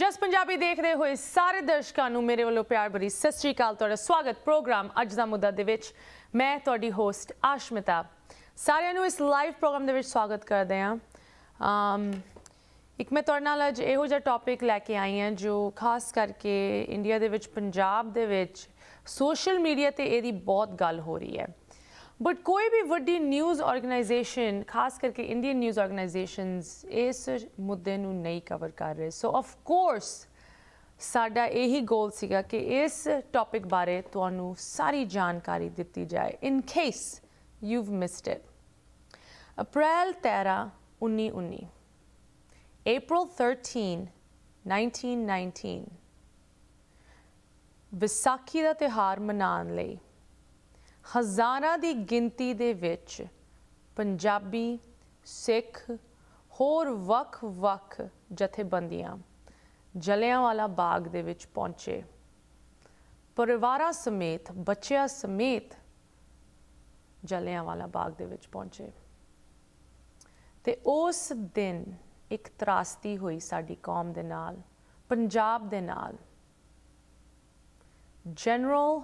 जस पंजाबी देखते हुए सारे दर्शकों को मेरे वालों प्यार भरी सत श्री अकाल। तुहाडा स्वागत प्रोग्राम अज दा मुद्दा दे विच। मैं तुहाडी होस्ट आशमिता। सारिआं नूं इस लाइव प्रोग्राम दे विच स्वागत करदे हां। एक मैं तुहाडे नाल अज इहो जिहा टॉपिक लैके आई हां जो खास करके इंडिया दे विच पंजाब दे विच सोशल मीडिया ते इहदी बहुत गल हो रही है। बट कोई भी वड्डी न्यूज़ ऑर्गेनाइजेशन खास करके इंडियन न्यूज़ ऑर्गेनाइजेशनस इस मुद्दे नूं नहीं कवर कर रहे। सो ऑफ कोर्स साडा यही गोल सीगा कि इस टॉपिक बारे तुहानूं सारी जानकारी दित्ती जाए in case यूव missed it. April 13, 1919, April 13, 1919 Vaisakhi ਦਾ ਤਿਉਹਾਰ ਮਨਾਉਣ ਲਈ हज़ारां दी गिनती दे विच पंजाबी सिख होर वक् वक् जथेबंदियां जलियांवाला बाग दे विच पहुंचे। परिवारां समेत बच्चियां समेत जलियांवाला बाग दे विच पहुंचे ते उस दिन एक त्रासदी हुई साडी कौम दे नाल, पंजाब दे नाल। जनरल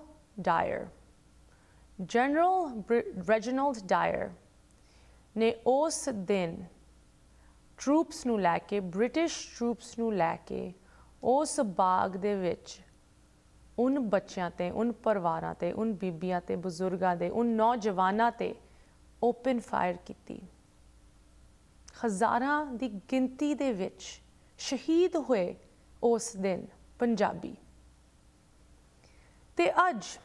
रेजिनल्ड डायर ने उस दिन ट्रूप्स नू लैके, ब्रिटिश ट्रूप्स नू लैके उस बाग दे विच उन बच्चों ते, उन परिवारां ते, उन बीबियां ते, बजुर्गां ते, उन नौजवानां ते ओपन फायर की। हज़ारां दी गिनती दे विच शहीद हुए उस दिन पंजाबी। ते अज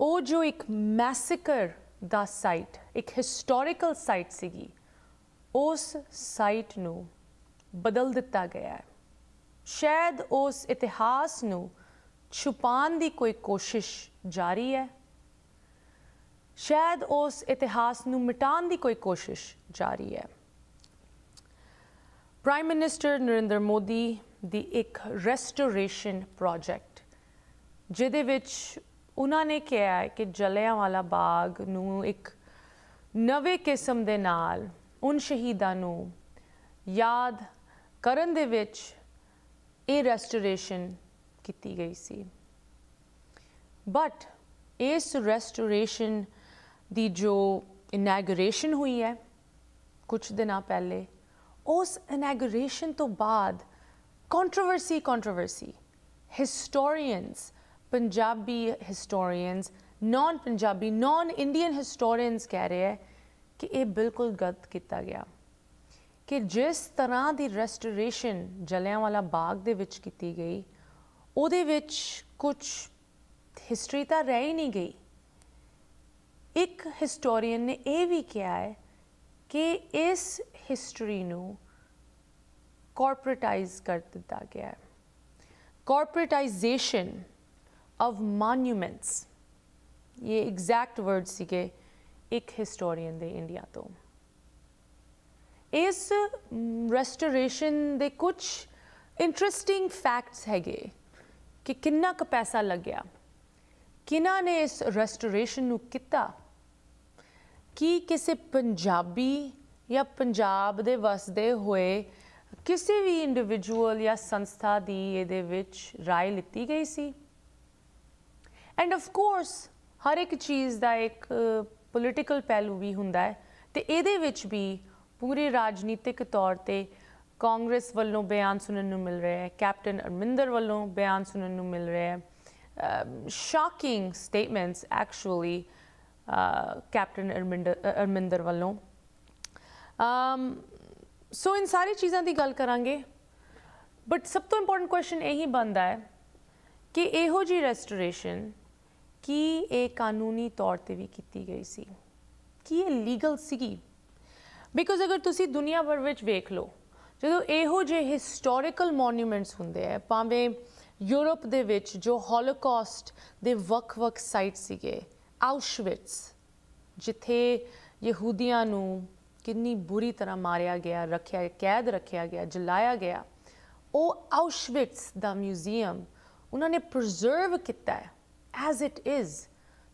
वो जो एक मैसिकर दा साइट, एक हिस्टोरिकल साइट सीगी, उस साइट नू बदल दिता गया है। शायद उस इतिहास नू छुपाने की कोई कोशिश जारी है, शायद उस इतिहास नू मिटाने की कोई कोशिश जारी है। प्राइम मिनिस्टर नरेंद्र मोदी दी एक रेस्टोरेशन प्रोजेक्ट जिहदे विच उन्होंने कहा है कि जलियांवाला बाग नू एक नवे किस्म दे नाल, उन शहीदां नू याद करन दे विच ये रेस्टोरेशन की गई सी। बट इस रेस्टोरेशन दी जो इनैगोरेशन हुई है कुछ दिन पहले, उस इनैगोरेशन तो बाद controversy historians, Punjabi historians, non Punjabi, non Indian historians कह रहे हैं कि ये बिल्कुल गलत किया गया कि जिस तरह की रेस्टोरेशन जलियांवाला बाग दे विच कीती गई उहदे विच कुछ हिस्टरी तां रह ही नहीं गई। एक हिस्टोरियन ने यह भी कहा है कि इस हिस्टरी नू कॉर्पोरेटाइज कर दिता गया है। कॉर्पोरेटाइजेशन of monuments, ये एग्जैक्ट वर्ड सीगे एक हिस्टोरियन दे इंडिया तो। इस रेस्टोरेशन दे कुछ इंट्रस्टिंग फैक्ट्स हैगे कि किन्ना क पैसा लग्या, किन्ना ने इस रेस्टोरेशन नू किता, कि किसी पंजाबी या पंजाब दे वसदे हुए किसी भी इंडिविजुअल या संस्था दी इहदे विच राय लिती गई सी। एंड ऑफ कोर्स हर एक चीज़ का एक पॉलिटिकल पहलू भी हुंदा है ते इहदे विच भी पूरे राजनीतिक तौर ते कांग्रेस वालों बयान सुनने को मिल रहे हैं, कैप्टन अमरिंदर वालों बयान सुनने को मिल रहे हैं। Shocking statements actually captain Amarinder वालों। सो इन सारी चीज़ों की गल करांगे। बट सब तो इंपोर्टेंट क्वेश्चन यही बनता है कि इहो जी रेस्टोरेशन की ये कानूनी तौर पर भी की गई सी, कि ये लीगल सी। बिकॉज अगर तुम दुनिया भर में वेख लो जो इहो जे हिस्टोरिकल मोन्यूमेंट्स होंदे है, भावें यूरोप दे विच जो हॉलोकॉस्ट दे वक्-वक् साइट सीगे, आउशविट्स जिथे यहूदियां नू कितनी बुरी तरह मारिया गया, रखिया कैद रखिया गया, जलाया गया, वो आउशविट्स दा म्यूजियम उन्होंने प्रिजर्व किया है एज इट इज़,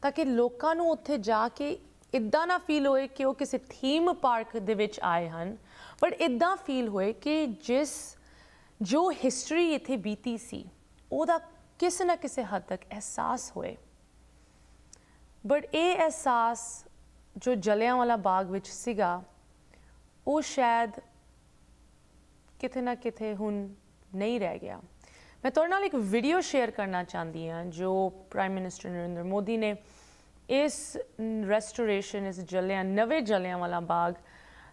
ताकि लोगों को उत्थे जाके इदा ना फील होए कि वह किसी थीम पार्क दे विच आए हैं, पर इदा फील होए कि जिस जो हिस्टरी इत्थे बीती सी ओदा किसी ना किसी हद तक एहसास होए, बट ये एहसास जो जलियांवाला बाग विच सीगा वो शायद किथे ना किथे हुन नहीं रह गया। मैं तुहाडे नाल एक वीडियो शेयर करना चाहती हाँ जो प्राइम मिनिस्टर नरेंद्र मोदी ने इस रेस्टोरेशन इस नवे जलियांवाला बाग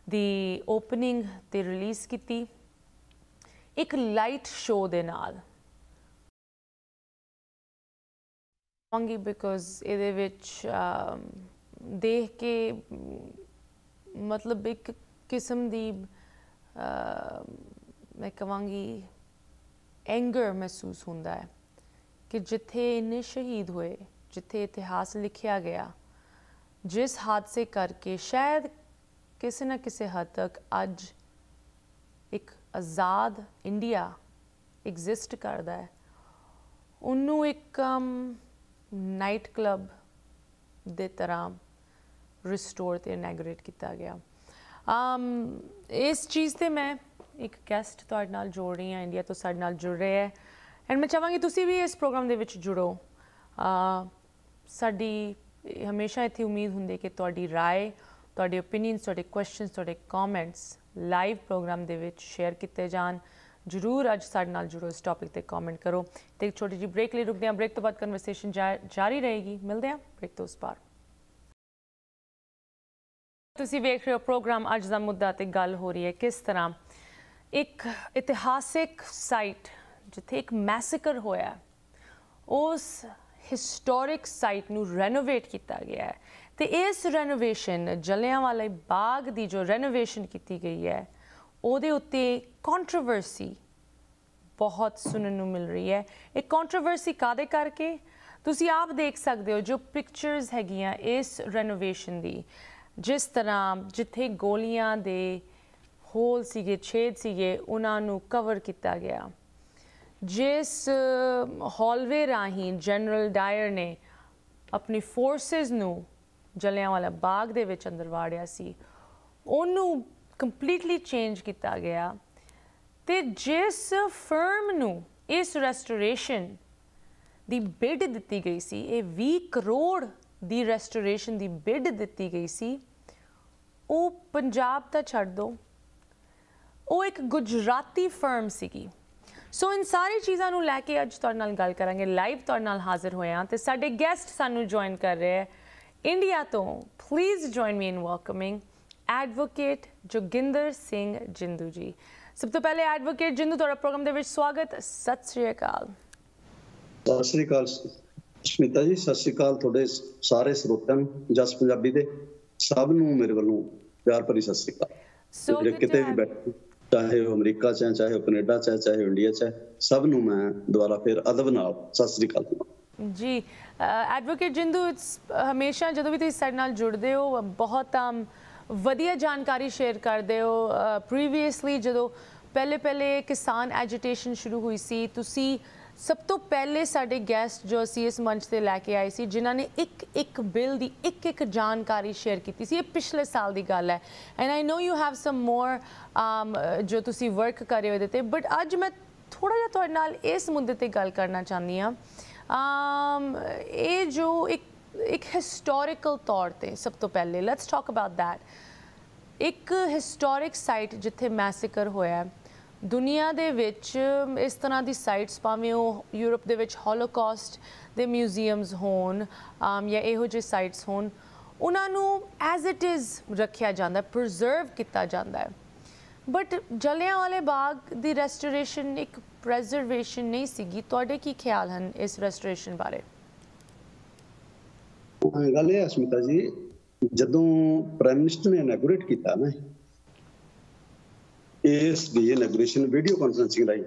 दी ओपनिंग ते रिलीज़ की एक लाइट शो दे नाल, बिकॉज इहदे विच देख के मतलब एक किस्म दी मैं कहांगी एंगर महसूस होंदा है कि जिथे इन्ने शहीद हुए, जिथे इतिहास लिखिया गया, जिस हादसे करके शायद किसी ना किसी हद तक अज एक आज़ाद इंडिया एग्जिस्ट करता है, उन्होंने एक नाइट क्लब दे तरह रिस्टोर ते इनैगोरेट किया गया। इस चीज़ ते मैं एक गेस्ट तुहाडे नाल जोड़ रही है, इंडिया तो साडे नाल जुड़ रहे है, एंड मैं चाहांगी तुसी भी इस प्रोग्राम दे विच जुड़ो। साडी हमेशा इत्थे उम्मीद हुंदी कि तुहाडी राय, तुहाडे ओपिनियंस, तुहाडे क्वेश्चनस, तुहाडे कॉमेंट्स लाइव प्रोग्राम दे विच शेयर किते जान। जरूर अज साडे नाल जुड़ो, इस टॉपिक ते कॉमेंट करो। ते एक छोटी जी ब्रेक लिए रुकदे हां, ब्रेक तो बाद कन्वरसेशन जारी रहेगी, मिलदे हां ब्रेक तो उस पार। तुसी वेख रहे हो प्रोग्राम अज दा मुद्दा ते गल हो रही है किस तरह एक इतिहासिक साइट जिथे एक मैसेकर होया उस हिस्टोरिक साइट नू रेनोवेट किया गया है, तो इस रेनोवेशन जलियांवाला बाग दी जो रेनोवेशन की गई है उहदे उत्ते कॉन्ट्रोवर्सी बहुत सुनने को मिल रही है। एक कॉन्ट्रोवर्सी कादे करके तुसी आप देख सकते हो जो पिक्चर्स हैगियां इस रेनोवेशन दी, जिस तरह जिथे गोलियां दे होल सीगे, छेद सीगे, उन्होंने कवर किया गया। जिस हॉलवे राही जनरल डायर ने अपनी फोर्सेस नू जलियांवाला बाग दे विच अंदर वाड़िया सी उन्नू कंप्लीटली चेंज किया गया, ते जिस फर्म नू इस रेस्टोरेशन दी बिड दिती गई सी, ये 20 करोड़ दी रेस्टोरेशन दी बिड दिती गई सी, वो पंजाब दा छड़ दो, वो एक गुजराती फर्म सीगी। सो इन सारी चीज़ों को लैके अज तुहाडे नाल गल करांगे, लाइव तुहाडे नाल हाजिर होए हां, ते साडे गेस्ट सानू ज्वाइन कर रहे हैं इंडिया तो। Please join me in welcoming advocate Joginder Singh Jindu ji. सब तो पहले एडवोकेट जिंदू तुहाडा प्रोग्राम दे विच स्वागत। सत श्री अकाल। सत श्री अकाल अश्मिता जी, सत श्री अकाल तुहाडे सारे श्रोतां जस पंजाबी दे सब नू मेरे वालों प्यार भरी सत श्री अकाल। सो किते भी बैठे चाहे अमरीका चाहे कनेडा चाहे इंडिया चाहे सब नूं मैं दोबारा फिर अदब नाल सत श्री अकाल जी। एडवोकेट जिंदू, हमेशा जदों भी तुसीं साडे नाल जुड़दे हो बहुत वधिया जानकारी शेयर करदे हो। प्रीवियसली जदों पहले किसान एजिटेशन शुरू हुई सी, तुसीं सब तो पहले साडे गैस्ट जो असीं इस मंच ते लैके आए सी जिन्हां ने एक एक बिल दी एक एक जानकारी शेयर कीती सी, पिछले साल दी गल है। And I know you have some more जो तुसीं वर्क कर रहे हो, बट अज मैं थोड़ा जिहा तुहाडे नाल इस मुद्दे ते गल करना चाहती हाँ। ये जो एक हिस्टोरिकल तौर पर सब तो पहले लेट्स टॉक अबाउट दैट, एक हिस्टोरिक साइट जिथे मैसेकर होया है दुनिया दे विच, इस तरह की साइट्स भावें वह यूरोप दे विच हॉलोकॉस्ट दे म्यूजियम्स होन या इहो जे साइट्स होन, उन्होंने एज इट इज़ रखिया जाता है, प्रिजर्व किया जाता है, बट जलियांवाला बाग दी रेस्टोरेशन एक प्रिजर्वेशन नहीं सीगी। तुहाडे की ख्याल हैं इस रेस्टोरेशन बारे? गल है अश्मिता जी, जदों प्राइम मिनिस्टर ने इनैगोरेट किया ना ਇਸ ਦੀ ਇਨਗ੍ਰੇਸ਼ਨ ਵੀਡੀਓ ਕਾਨਫਰੰਸਿੰਗ ਰਾਈ,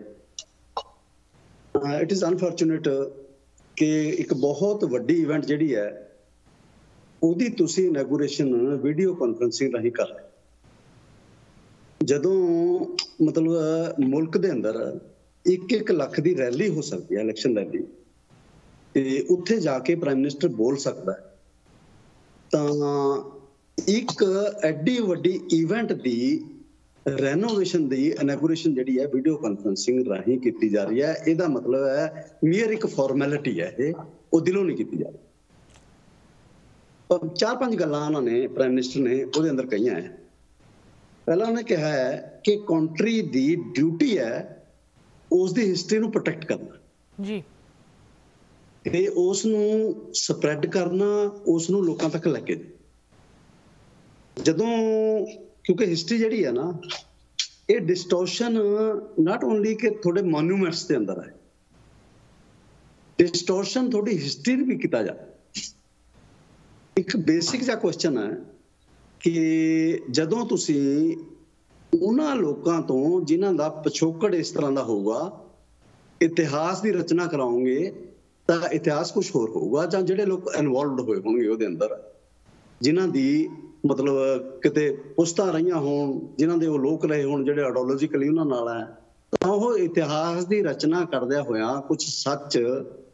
ਇਟ ਇਜ਼ ਅਨਫੋਰਚੂਨੇਟ ਕਿ ਇੱਕ ਬਹੁਤ ਵੱਡੀ ਇਵੈਂਟ ਜਿਹੜੀ ਹੈ ਉਹਦੀ ਤੁਸੀਂ ਇਨਗ੍ਰੇਸ਼ਨ ਵੀਡੀਓ ਕਾਨਫਰੰਸਿੰਗ ਰਾਹੀਂ ਕਰ ਰਹੇ, ਜਦੋਂ ਮਤਲਬ ਮੁਲਕ ਦੇ ਅੰਦਰ 1-1 ਲੱਖ ਦੀ ਰੈਲੀ ਹੋ ਸਕਦੀ ਹੈ, ਇਲੈਕਸ਼ਨ ਰੈਲੀ, ਤੇ ਉੱਥੇ ਜਾ ਕੇ ਪ੍ਰਾਈਮ ਮਿਨਿਸਟਰ ਬੋਲ ਸਕਦਾ ਹੈ, ਤਾਂ ਇੱਕ ਐਡੀ ਵੱਡੀ ਇਵੈਂਟ ਦੀ रेनोवेशन की इनैगोरेशन जी है वीडियो कॉन्फ्रेंसिंग राही की जा रही है। इसका मतलब है मेयर एक फॉर्मैलिटी है, ये वो दिलों नहीं की जा रही। पर चार पांच गल्लां उन्होंने प्राइम मिनिस्टर ने वो अंदर कही है। पहला उन्होंने कहा है कि कंट्री की ड्यूटी है उसकी हिस्ट्री को प्रोटेक्ट करना जी, उसनूं स्प्रैड करना, उसनूं लोकां तक लैके जदों, क्योंकि हिस्ट्री जिहड़ी है ना ये डिस्टोर्शन नॉट ओनली के थोड़े मोन्यूमेंट्स के अंदर है, डिस्टोर्शन थोड़ी हिस्ट्री भी किया जाए। एक बेसिक जिहा क्वेश्चन है कि जदों तुसी उन्हां लोकां तो जिन्हां दा पिछोकड़ इस तरह का होगा इतिहास की रचना कराओगे ਤਾਂ इतिहास कुछ होर होगा, ਜਾਂ ਜਿਹੜੇ लोग ਇਨਵੋਲਵਡ ਹੋਏ ਹੋਣਗੇ ਉਹਦੇ ਅੰਦਰ ਜਿਨ੍ਹਾਂ ਦੀ ਮਤਲਬ ਕਿਤੇ ਪੁਸਤਾਂ ਰਹੀਆਂ ਹੋਣ, ਜਿਨ੍ਹਾਂ ਦੇ ਉਹ ਲੋਕ ਰਹੇ ਹੋਣ ਜਿਹੜੇ ਆਈਡੀਓਲੋਜੀਕਲੀ ਉਹਨਾਂ ਨਾਲ ਹੈ, ਤਾਂ ਉਹ ਇਤਿਹਾਸ ਦੀ ਰਚਨਾ ਕਰਦਿਆਂ ਹੋਇਆ ਕੁਝ ਸੱਚ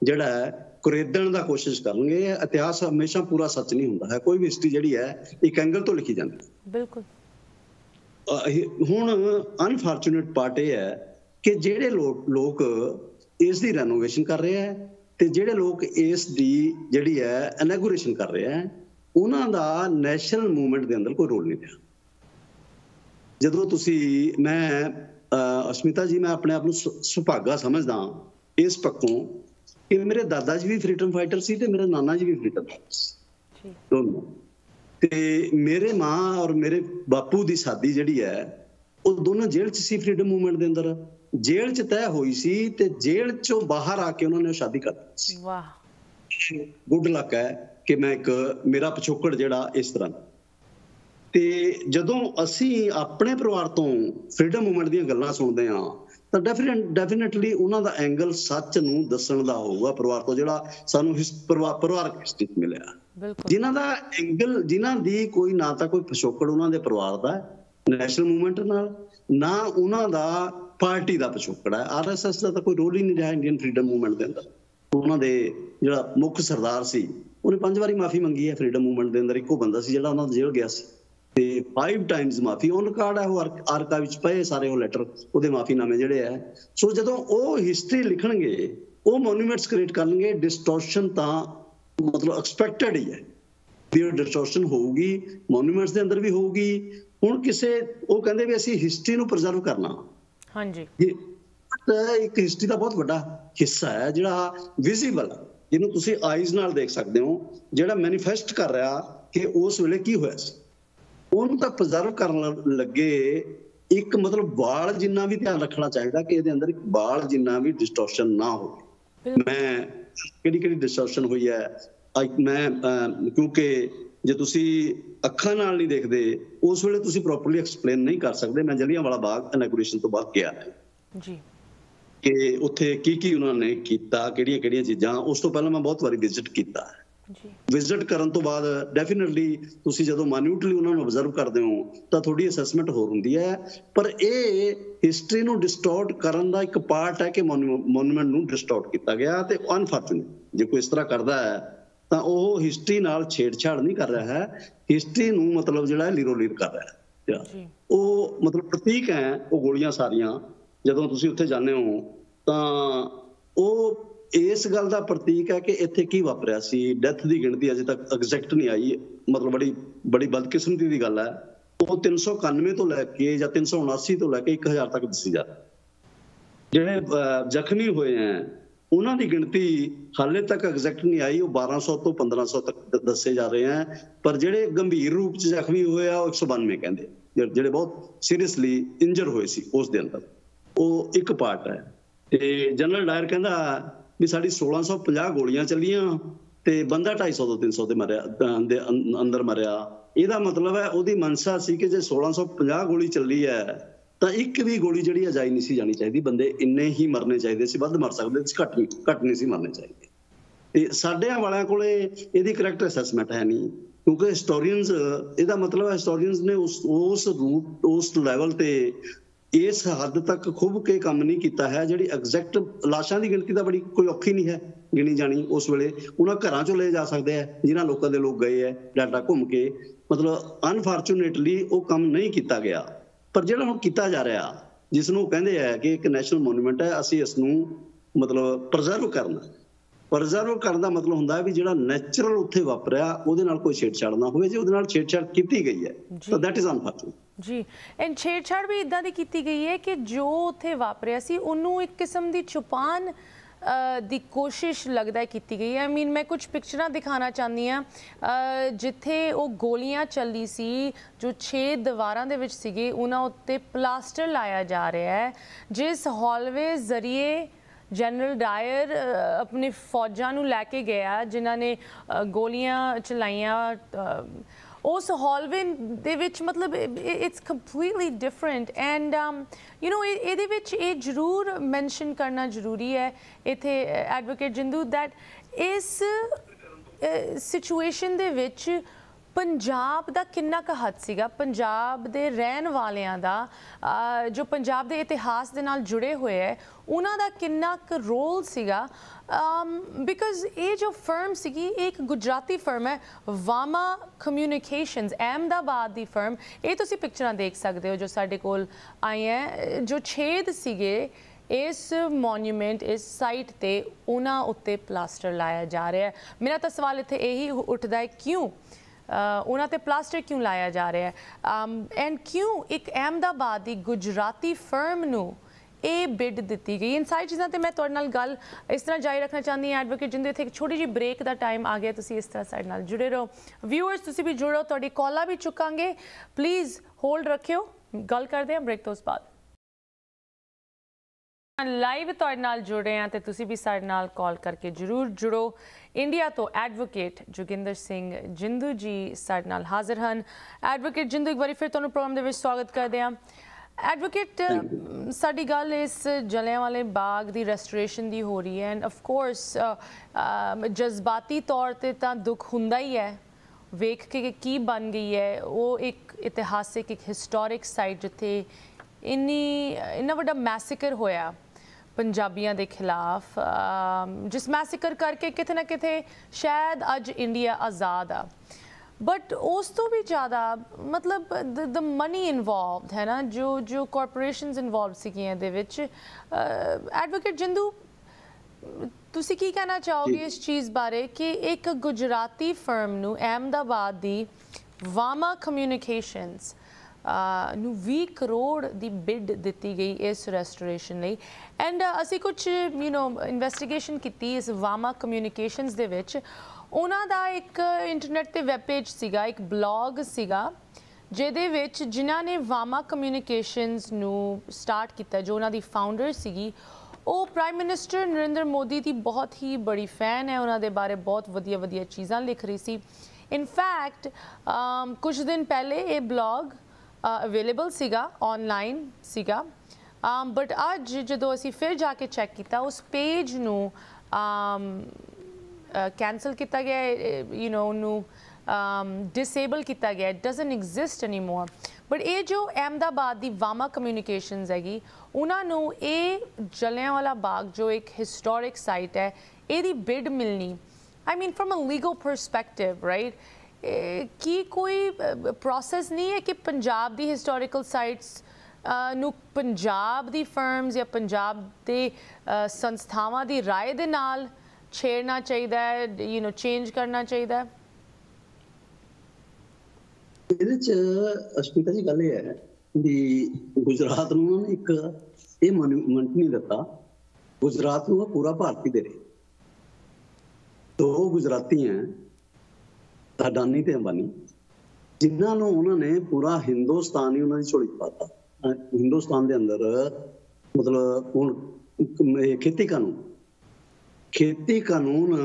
ਜਿਹੜਾ ਹੈ ਕੁਰੇਦਣ ਦਾ ਕੋਸ਼ਿਸ਼ ਕਰਨਗੇ। ਇਤਿਹਾਸ ਹਮੇਸ਼ਾ ਪੂਰਾ ਸੱਚ ਨਹੀਂ ਹੁੰਦਾ ਹੈ, ਕੋਈ ਵੀ ਹਿਸਟਰੀ ਜਿਹੜੀ ਹੈ ਇੱਕ ਐਂਗਲ ਤੋਂ ਲਿਖੀ ਜਾਂਦੀ ਬਿਲਕੁਲ। ਹੁਣ ਅਨਫੋਰਚੂਨੇਟ ਪਾਰਟ ਇਹ ਹੈ ਕਿ ਜਿਹੜੇ ਲੋਕ ਇਸ ਦੀ ਰੈਨੋਵੇਸ਼ਨ ਕਰ ਰਹੇ ਹੈ ਤੇ ਜਿਹੜੇ ਲੋਕ ਇਸ ਦੀ ਜਿਹੜੀ ਹੈ ਇਨੈਗੋਰੇਸ਼ਨ ਕਰ ਰਹੇ ਹੈ ਉਹਨਾਂ ਦਾ ਨੈਸ਼ਨਲ ਮੂਵਮੈਂਟ ਦੇ ਅੰਦਰ ਕੋਈ ਰੋਲ ਨਹੀਂ ਰਿਹਾ। ਜਦੋਂ ਤੁਸੀਂ ਮੈਂ ਅਸ਼ਮਿਤਾ ਜੀ ਮੈਂ ਆਪਣੇ ਆਪ ਨੂੰ ਸੁਭਾਗਾ ਸਮਝਦਾ ਇਸ ਪੱਖੋਂ ਕਿ ਮੇਰੇ ਦਾਦਾ ਜੀ ਵੀ ਫ੍ਰੀडम ਫਾਈਟਰ ਸੀ ਤੇ ਮੇਰੇ ਨਾਨਾ ਜੀ ਵੀ ਫ੍ਰੀडम ਫਾਈਟਰ ਸੀ ਦੋਨੋਂ, ਤੇ ਮੇਰੇ ਮਾਂ ਔਰ ਮੇਰੇ ਬਾਪੂ ਦੀ ਸਾਦੀ ਜਿਹੜੀ ਹੈ ਉਹ ਦੋਨੋਂ ਜੇਲ੍ਹ 'ਚ ਸੀ ਫ੍ਰੀडम ਮੂਵਮੈਂਟ ਦੇ ਅੰਦਰ। जेल च तय हुई सी ते जेल चो बाहर आके उन्होंने शादी कर दी। वाह गुड लक है कि मैं एक मेरा पिछोकड़ जिहड़ा इस तरह ते जदों असी अपने परिवार तो फ्रीडम मूवमेंट दी गल्लां सुनदे हां तो डेफिनेटली उन्हां दा एंगल सच नूं दस्सण दा होगा परिवार तो जिहड़ा सानूं परिवारक हिस्ट्री च मिलिआ, जिन्हां दा एंगल जिन्हां दी कोई ना तां कोई पिछोकड़ उन्हां दे परिवार दा नैशनल मूवमेंट नाल ना उन्हां दा पार्टी का पिछोकड़ा है। आर एस एस का तो कोई रोल ही नहीं रहा इंडियन फ्रीडम मूवमेंट के अंदर। उन्होंने जो मुख सरदार सी उन्हें 5 बारी माफ़ी मंगी है फ्रीडम मूवमेंट के अंदर, एको बंदा सी जो उन्होंने जेल गया सी ते 5 टाइम्स माफ़ी ऑन रिकॉर्ड है, वो आरकाइव विच पे सारे वो लैटर वो माफ़ीनामे जोड़े है। सो जदों वो हिस्ट्री लिखणगे वो मोन्यूमेंट्स क्रिएट करनगे, डिस्टोर्शन तो मतलब एक्सपैक्टेड ही है, डिस्टोर्शन होगी मोन्यूमेंट्स के अंदर भी होगी। हुण किसी वो कहंदे भी असीं हिस्ट्री नूं प्रिजर्व करना, हाँ जी एक हिस्ट्री का बहुत बड़ा हिस्सा है जिहड़ा विजिबल जिन्होंने तुसी आईज नाल देख सकते हो, जिहड़ा मैनीफेस्ट कर रहा कि उस वेले की होया सी, उहनूं तां प्रिजर्व करन लगे एक मतलब बाल जिन्ना भी ध्यान रखना चाहिए कि इहदे अंदर एक बाल जिन्ना भी डिस्टॉर्शन ना हो। मैं किहड़ी किहड़ी डिस्टॉर्शन हुई है मैं क्योंकि जे तुसी अखां नाल नहीं देखते उस वेले तुसी प्रॉपरली एक्सप्लेन नहीं कर सकते। मैं जलियांवाला बाग इनैगोरेशन तो बाद गया जी कि उत्थे की उन्होंने कीता, किहड़ियां चीज़ां, उस तो पहले मैं बहुत बारी विजिट कीता जी। विजिट करन तो बाद डेफिनेटली तुसी जदों मान्यूटली उन्होंने ऑब्जर्व करते हो तो थोड़ी असैसमेंट होर हुंदी है, पर यह हिस्ट्री नूं डिस्टॉर्ट करन दा एक पार्ट है कि मोनूमेंट नूं डिस्टॉर्ट कीता गया। तो अनफॉर्चुनेट जे कोई इस तरह करता है ਤਾਂ ਉਹ ਹਿਸਟਰੀ ਨਾਲ ਛੇੜਛਾੜ ਨਹੀਂ ਕਰ ਰਿਹਾ ਹੈ, ਹਿਸਟਰੀ ਨੂੰ ਮਤਲਬ ਜਿਹੜਾ ਲੀਰੋ ਲੀਰ ਕਰ ਰਿਹਾ ਹੈ। ਉਹ ਮਤਲਬ ਪ੍ਰਤੀਕ ਹੈ ਉਹ ਗੋਲੀਆਂ ਸਾਰੀਆਂ ਜਦੋਂ ਤੁਸੀਂ ਉੱਥੇ ਜਾਂਦੇ ਹੋ ਤਾਂ ਉਹ ਇਸ ਗੱਲ ਦਾ ਪ੍ਰਤੀਕ ਹੈ ਕਿ ਇੱਥੇ ਕੀ ਵਾਪਰਿਆ ਸੀ। ਡੈਥ ਦੀ ਗਿਣਤੀ ਅਜੇ ਤੱਕ ਐਗਜ਼ੈਕਟ ਨਹੀਂ ਆਈ, ਮਤਲਬ ਬੜੀ ਬੜੀ ਬਦਕਿਸਮਤੀ ਦੀ ਗੱਲ ਹੈ। ਉਹ 391 ਤੋਂ ਲੈ ਕੇ ਜਾਂ 379 ਤੋਂ ਲੈ ਕੇ 1000 ਤੱਕ ਦੱਸੀ ਜਾ ਰਹੀ। ਜਿਹੜੇ ਜ਼ਖਮੀ ਹੋਏ ਹੈ उन्हां दी गिणती हाले तक एग्जैक्ट नहीं आई, वो 1200 तो 1500 तक दसे जा रहे हैं, पर जेडे गंभीर रूप से जख्मी हुए 192 कहते जेडे बहुत सीरीयसली इंजर हुए सी उस दे अंदर वो एक पार्ट है। ते जनरल डायर कहता भी साड़ी 1650 गोलियां चलियां ते बंदा 250 तो 300 दे मरिया अंदर मरिया। इहदा मतलब है उहदी मनसा सी कि जे 1650 गोली चली है तो एक भी गोली जी अजाई नहीं सी जानी चाहिए, बंदे इन्ने ही मरने चाहिए से, वध मर सकते घट नहीं सी मरने चाहिए। साढ़िया वालों को करैक्ट असैसमेंट है नहीं, क्योंकि हिस्टोरीयनस इहदा मतलब हिस्टोरीयनस ने उस रूट उस लैवल ते इस हद तक खुभ के काम नहीं किया है। जी एग्जैक्ट लाशों की गिणती तो बड़ी कोई औखी नहीं है गिनी जानी, उस वेले उन्हां घरां चों ले जा सकते हैं जिन्हां लोकां दे लोक गए है डाटा घुम के, मतलब अनफॉर्चुनेटली वो काम नहीं किया गया। पर जिहड़ा हुण कीता जा रहा जिसनूं कहिंदे आ कि एक नैशनल मोनूमेंट है, असीं इस नूं मतलब प्रिजर्व करना। प्रिजर्व करन दा मतलब हुंदा है वी जिहड़ा नैचुरल उत्थे वापरिया उहदे नाल कोई छेड़छाड़ ना होवे। जे उहदे नाल छेड़छाड़ कीती गई है तो दैट इज़ अनफॉर्चुनेट जी। एंड छेड़छाड़ भी इदां दी कीती गई है कि जो उत्थे वापरिया सी उहनूं एक किस्म दी छुपाण दी कोशिश लगता है की गई है। आई मीन मैं कुछ पिक्चर दिखाना चाहती हाँ जिथे वो गोलियां चली सी जो 6 दीवारों के विच सीगे उन्हां उत्ते प्लास्टर लाया जा रहा है। जिस हॉलवे जरिए जनरल डायर अपने फौजा नूं लैके गया जिन्हां ने गोलियां चलाइया उस हॉलवे दे विच मतलब it's completely different. And you know इहदे विच ये जरूर मैंशन करना जरूरी है इत्थे एडवोकेट जिंदू दैट इस सिचुएशन दे विच पंजाब दा किन्ना क हथ सीगा, पंजाब दे रहन वालियां दा जो पंजाब दे इतिहास दे नाल जुड़े हुए है उन्हां दा किन्ना क रोल सीगा। बिकॉज ये जो फर्म सीगी एक गुजराती फर्म है वामा कम्यूनीकेशनस अहमदाबाद दी फर्म। ये तुसीं पिक्चरां देख सकदे हो जो साडे कोल आई हैं जो छेद सीगे इस मोन्यूमेंट इस साइट ते उन्हां उत्ते प्लास्टर लाया जा रहा है। मेरा तो सवाल इत्थे यही उठदा है क्यों उन्हां ते प्लास्टर क्यों लाया जा रहा है एंड क्यों एक अहमदाबाद की गुजराती फर्म नू ये बिड दिती गई। इन सारी चीज़ों ते मैं तुहाडे नाल गल इस तरह जारी रखना चाहती हूँ एडवोकेट जिंदू। इत्थे एक छोटी जी ब्रेक का टाइम आ गया, तुसीं इस तरह साडे नाल जुड़े रहो। व्यूअर्स तुसीं भी जुड़ो, तुहाडी कॉलां भी चुकांगे, प्लीज़ होल्ड रखियो, गल करदे हां ब्रेक तो उस बाद। लाइव तुहाडे नाल जुड़े हैं तो तुसीं भी साडे नाल कॉल करके जरूर जुड़ो। इंडिया तो एडवोकेट जोगिंदर सिंह जिंदू जी साडे नाल हाजिर हैं। एडवोकेट जिंदू एक बार फिर तुहानूं प्रोग्राम दे विच स्वागत करदे आं। एडवोकेट साडी गल इस जलियांवाले बाग दी रेस्टोरेशन दी हो रही है एंड ऑफ कोर्स जज्बाती तौर ते तां दुख हुंदा ही है वेख के की बन गई है। वो एक इतिहासिक एक हिस्टोरिक साइट जिथे इन्ना वड्डा मैसेकर होया पंजाबियां दे खिलाफ जिस मैसेकर करके कितने ना कितने शायद अज इंडिया आज़ाद आ। बट उस तो भी ज़्यादा मतलब द मनी इन्वॉल्वड है ना जो कॉरपोरेशनस इन्वॉल्व सीगियां दे विच। एडवोकेट जिंदू तुसी की कहना चाहोगे इस चीज़ बारे कि एक गुजराती फर्म नू अहमदाबाद दी वामा कम्यूनीकेशनस 20 करोड़ की बिड दिती गई इस रेस्टोरेशन लिए। एंड असी कुछ यू नो इन्वेस्टिगेशन की इस वामा कम्यूनीकेशनस दे विच उन्हां दा एक इंटरनेट ते वैब पेज सीगा एक ब्लॉग सीगा जिहदे विच जिन्हां ने वामा कम्यूनीकेशनस नू स्टार्ट किया जो उन्हां दी फाउंडर सीगी वो प्राइम मिनिस्टर नरेंद्र मोदी की बहुत ही बड़ी फैन है। उन्हां दे बारे बहुत वधिया वधिया चीज़ां लिख रही सी। इनफैक्ट कुछ दिन पहले ये ब्लॉग अवेलेबल सीगा ऑनलाइन सीगा बट अज जो असी फिर जाके चैक किया उस पेज नू कैंसल किया गया यू नो उन्होंने डिसेबल किया गया। It doesn't exist any more. But ये जो अहमदाबाद की वामा कम्यूनीकेशनस हैगी उन्होंने ये जलियांवाला बाग जो एक हिस्टोरिक साइट है ये बिड मिलनी I mean from a legal perspective right की कोई प्रोसेस नहीं है कि पंजाब दी हिस्टोरिकल साइट्स नू पंजाब दी फर्म्स या पंजाब दे संस्थावां दी राय दे नाल छेड़ना चाहिदा है यू नो चेंज करना चाहिदा है। ਇਹਦੇ ਚ ਅਸ਼ਮੀਤਾ ਜੀ ਗੱਲ ਇਹ ਹੈ ਵੀ ਗੁਜਰਾਤ ਨੂੰ ਉਹਨਾਂ ਨੇ ਇੱਕ ਇਹ ਮੋਨੂਮੈਂਟ ਨਹੀਂ ਦਿੱਤਾ। ਗੁਜਰਾਤ ਨੂੰ ਪੂਰਾ ਭਾਰਤੀ ਦੇ ਰਹੇ ਦੋ ਗੁਜਰਾਤੀ ਹੈ अडानी ते अंबानी जिन्होंने उन्होंने पूरा हिंदुस्तान ही उन्होंने झोली पाता। हिंदुस्तान के अंदर मतलब हूँ खेती कानून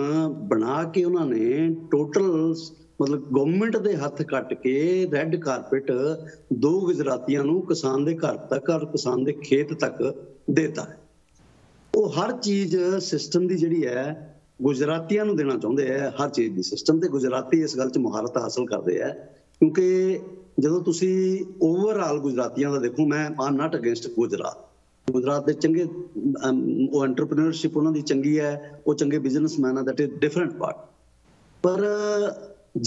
बना के उन्होंने टोटल मतलब गवर्नमेंट के हथ कट के रेड कारपेट दो गुजरातियों को किसान के घर तक और किसान के खेत तक देता है। वो हर चीज़ सिस्टम की जी है गुजरातियों को देना चाहते हैं हर चीज़ की सिस्टम से। गुजराती इस गल महारत हासिल करते हैं क्योंकि जो तुम ओवरऑल गुजरातियों का देखो मैं I am not against Gujarat के चंगे एंटरप्रीनरशिप उन्होंने चंगी है वो चंगे बिजनेसमैन है दैट इज डिफरेंट पार्ट। पर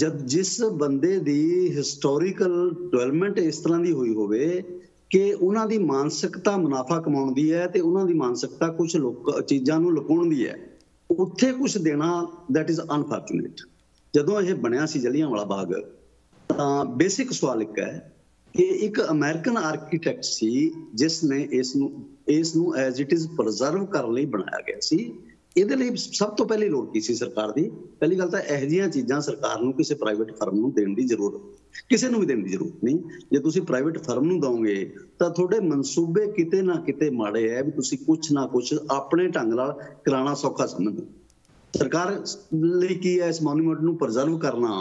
जब जिस बंदे की हिस्टोरीकल डिवेलपमेंट इस तरह की हुई हो कि उन्हां दी मानसिकता मुनाफा कमाउण दी है ते उन्हां दी मानसिकता कुछ चीज़ां नूं लुकाउण दी है। उत्थे कुछ देना दैट इज़ अनफॉर्चुनेट। जदों यह बनिया सी जलियांवाला बाग तां बेसिक सवाल एक है कि एक अमेरिकन आर्कीटैक्ट सी जिसने इस नूं एज इट इज़ प्रजर्व करने लई बनाया गया सी। ਇਹਦੇ ਲਈ ਸਭ ਤੋਂ ਪਹਿਲੀ ਲੋੜ ਕੀ ਸੀ ਸਰਕਾਰ ਦੀ? ਪਹਿਲੀ ਗੱਲ ਤਾਂ ਇਹੋ ਜਿਹੀਆਂ ਚੀਜ਼ਾਂ ਸਰਕਾਰ ਨੂੰ ਕਿਸੇ ਪ੍ਰਾਈਵੇਟ ਫਰਮ ਨੂੰ ਦੇਣ ਦੀ ਜ਼ਰੂਰਤ, ਕਿਸੇ ਨੂੰ ਵੀ ਦੇਣ ਦੀ ਜ਼ਰੂਰਤ ਨਹੀਂ। ਜੇ ਤੁਸੀਂ ਪ੍ਰਾਈਵੇਟ ਫਰਮ ਨੂੰ ਦਓਗੇ ਤਾਂ ਤੁਹਾਡੇ ਮਨਸੂਬੇ ਕਿਤੇ ਨਾ ਕਿਤੇ ਮਾੜੇ ਹੈ ਵੀ ਤੁਸੀਂ ਕੁਛ ਨਾ ਕੁਛ ਆਪਣੇ ਢੰਗ ਨਾਲ ਕਰਾਉਣਾ ਸੌਖਾ ਸਮਝਦੇ। ਸਰਕਾਰ ਲਈ ਕੀ ਹੈ ਇਸ ਮੋਨੂਮੈਂਟ ਨੂੰ ਪ੍ਰਜ਼ਰਵ ਕਰਨਾ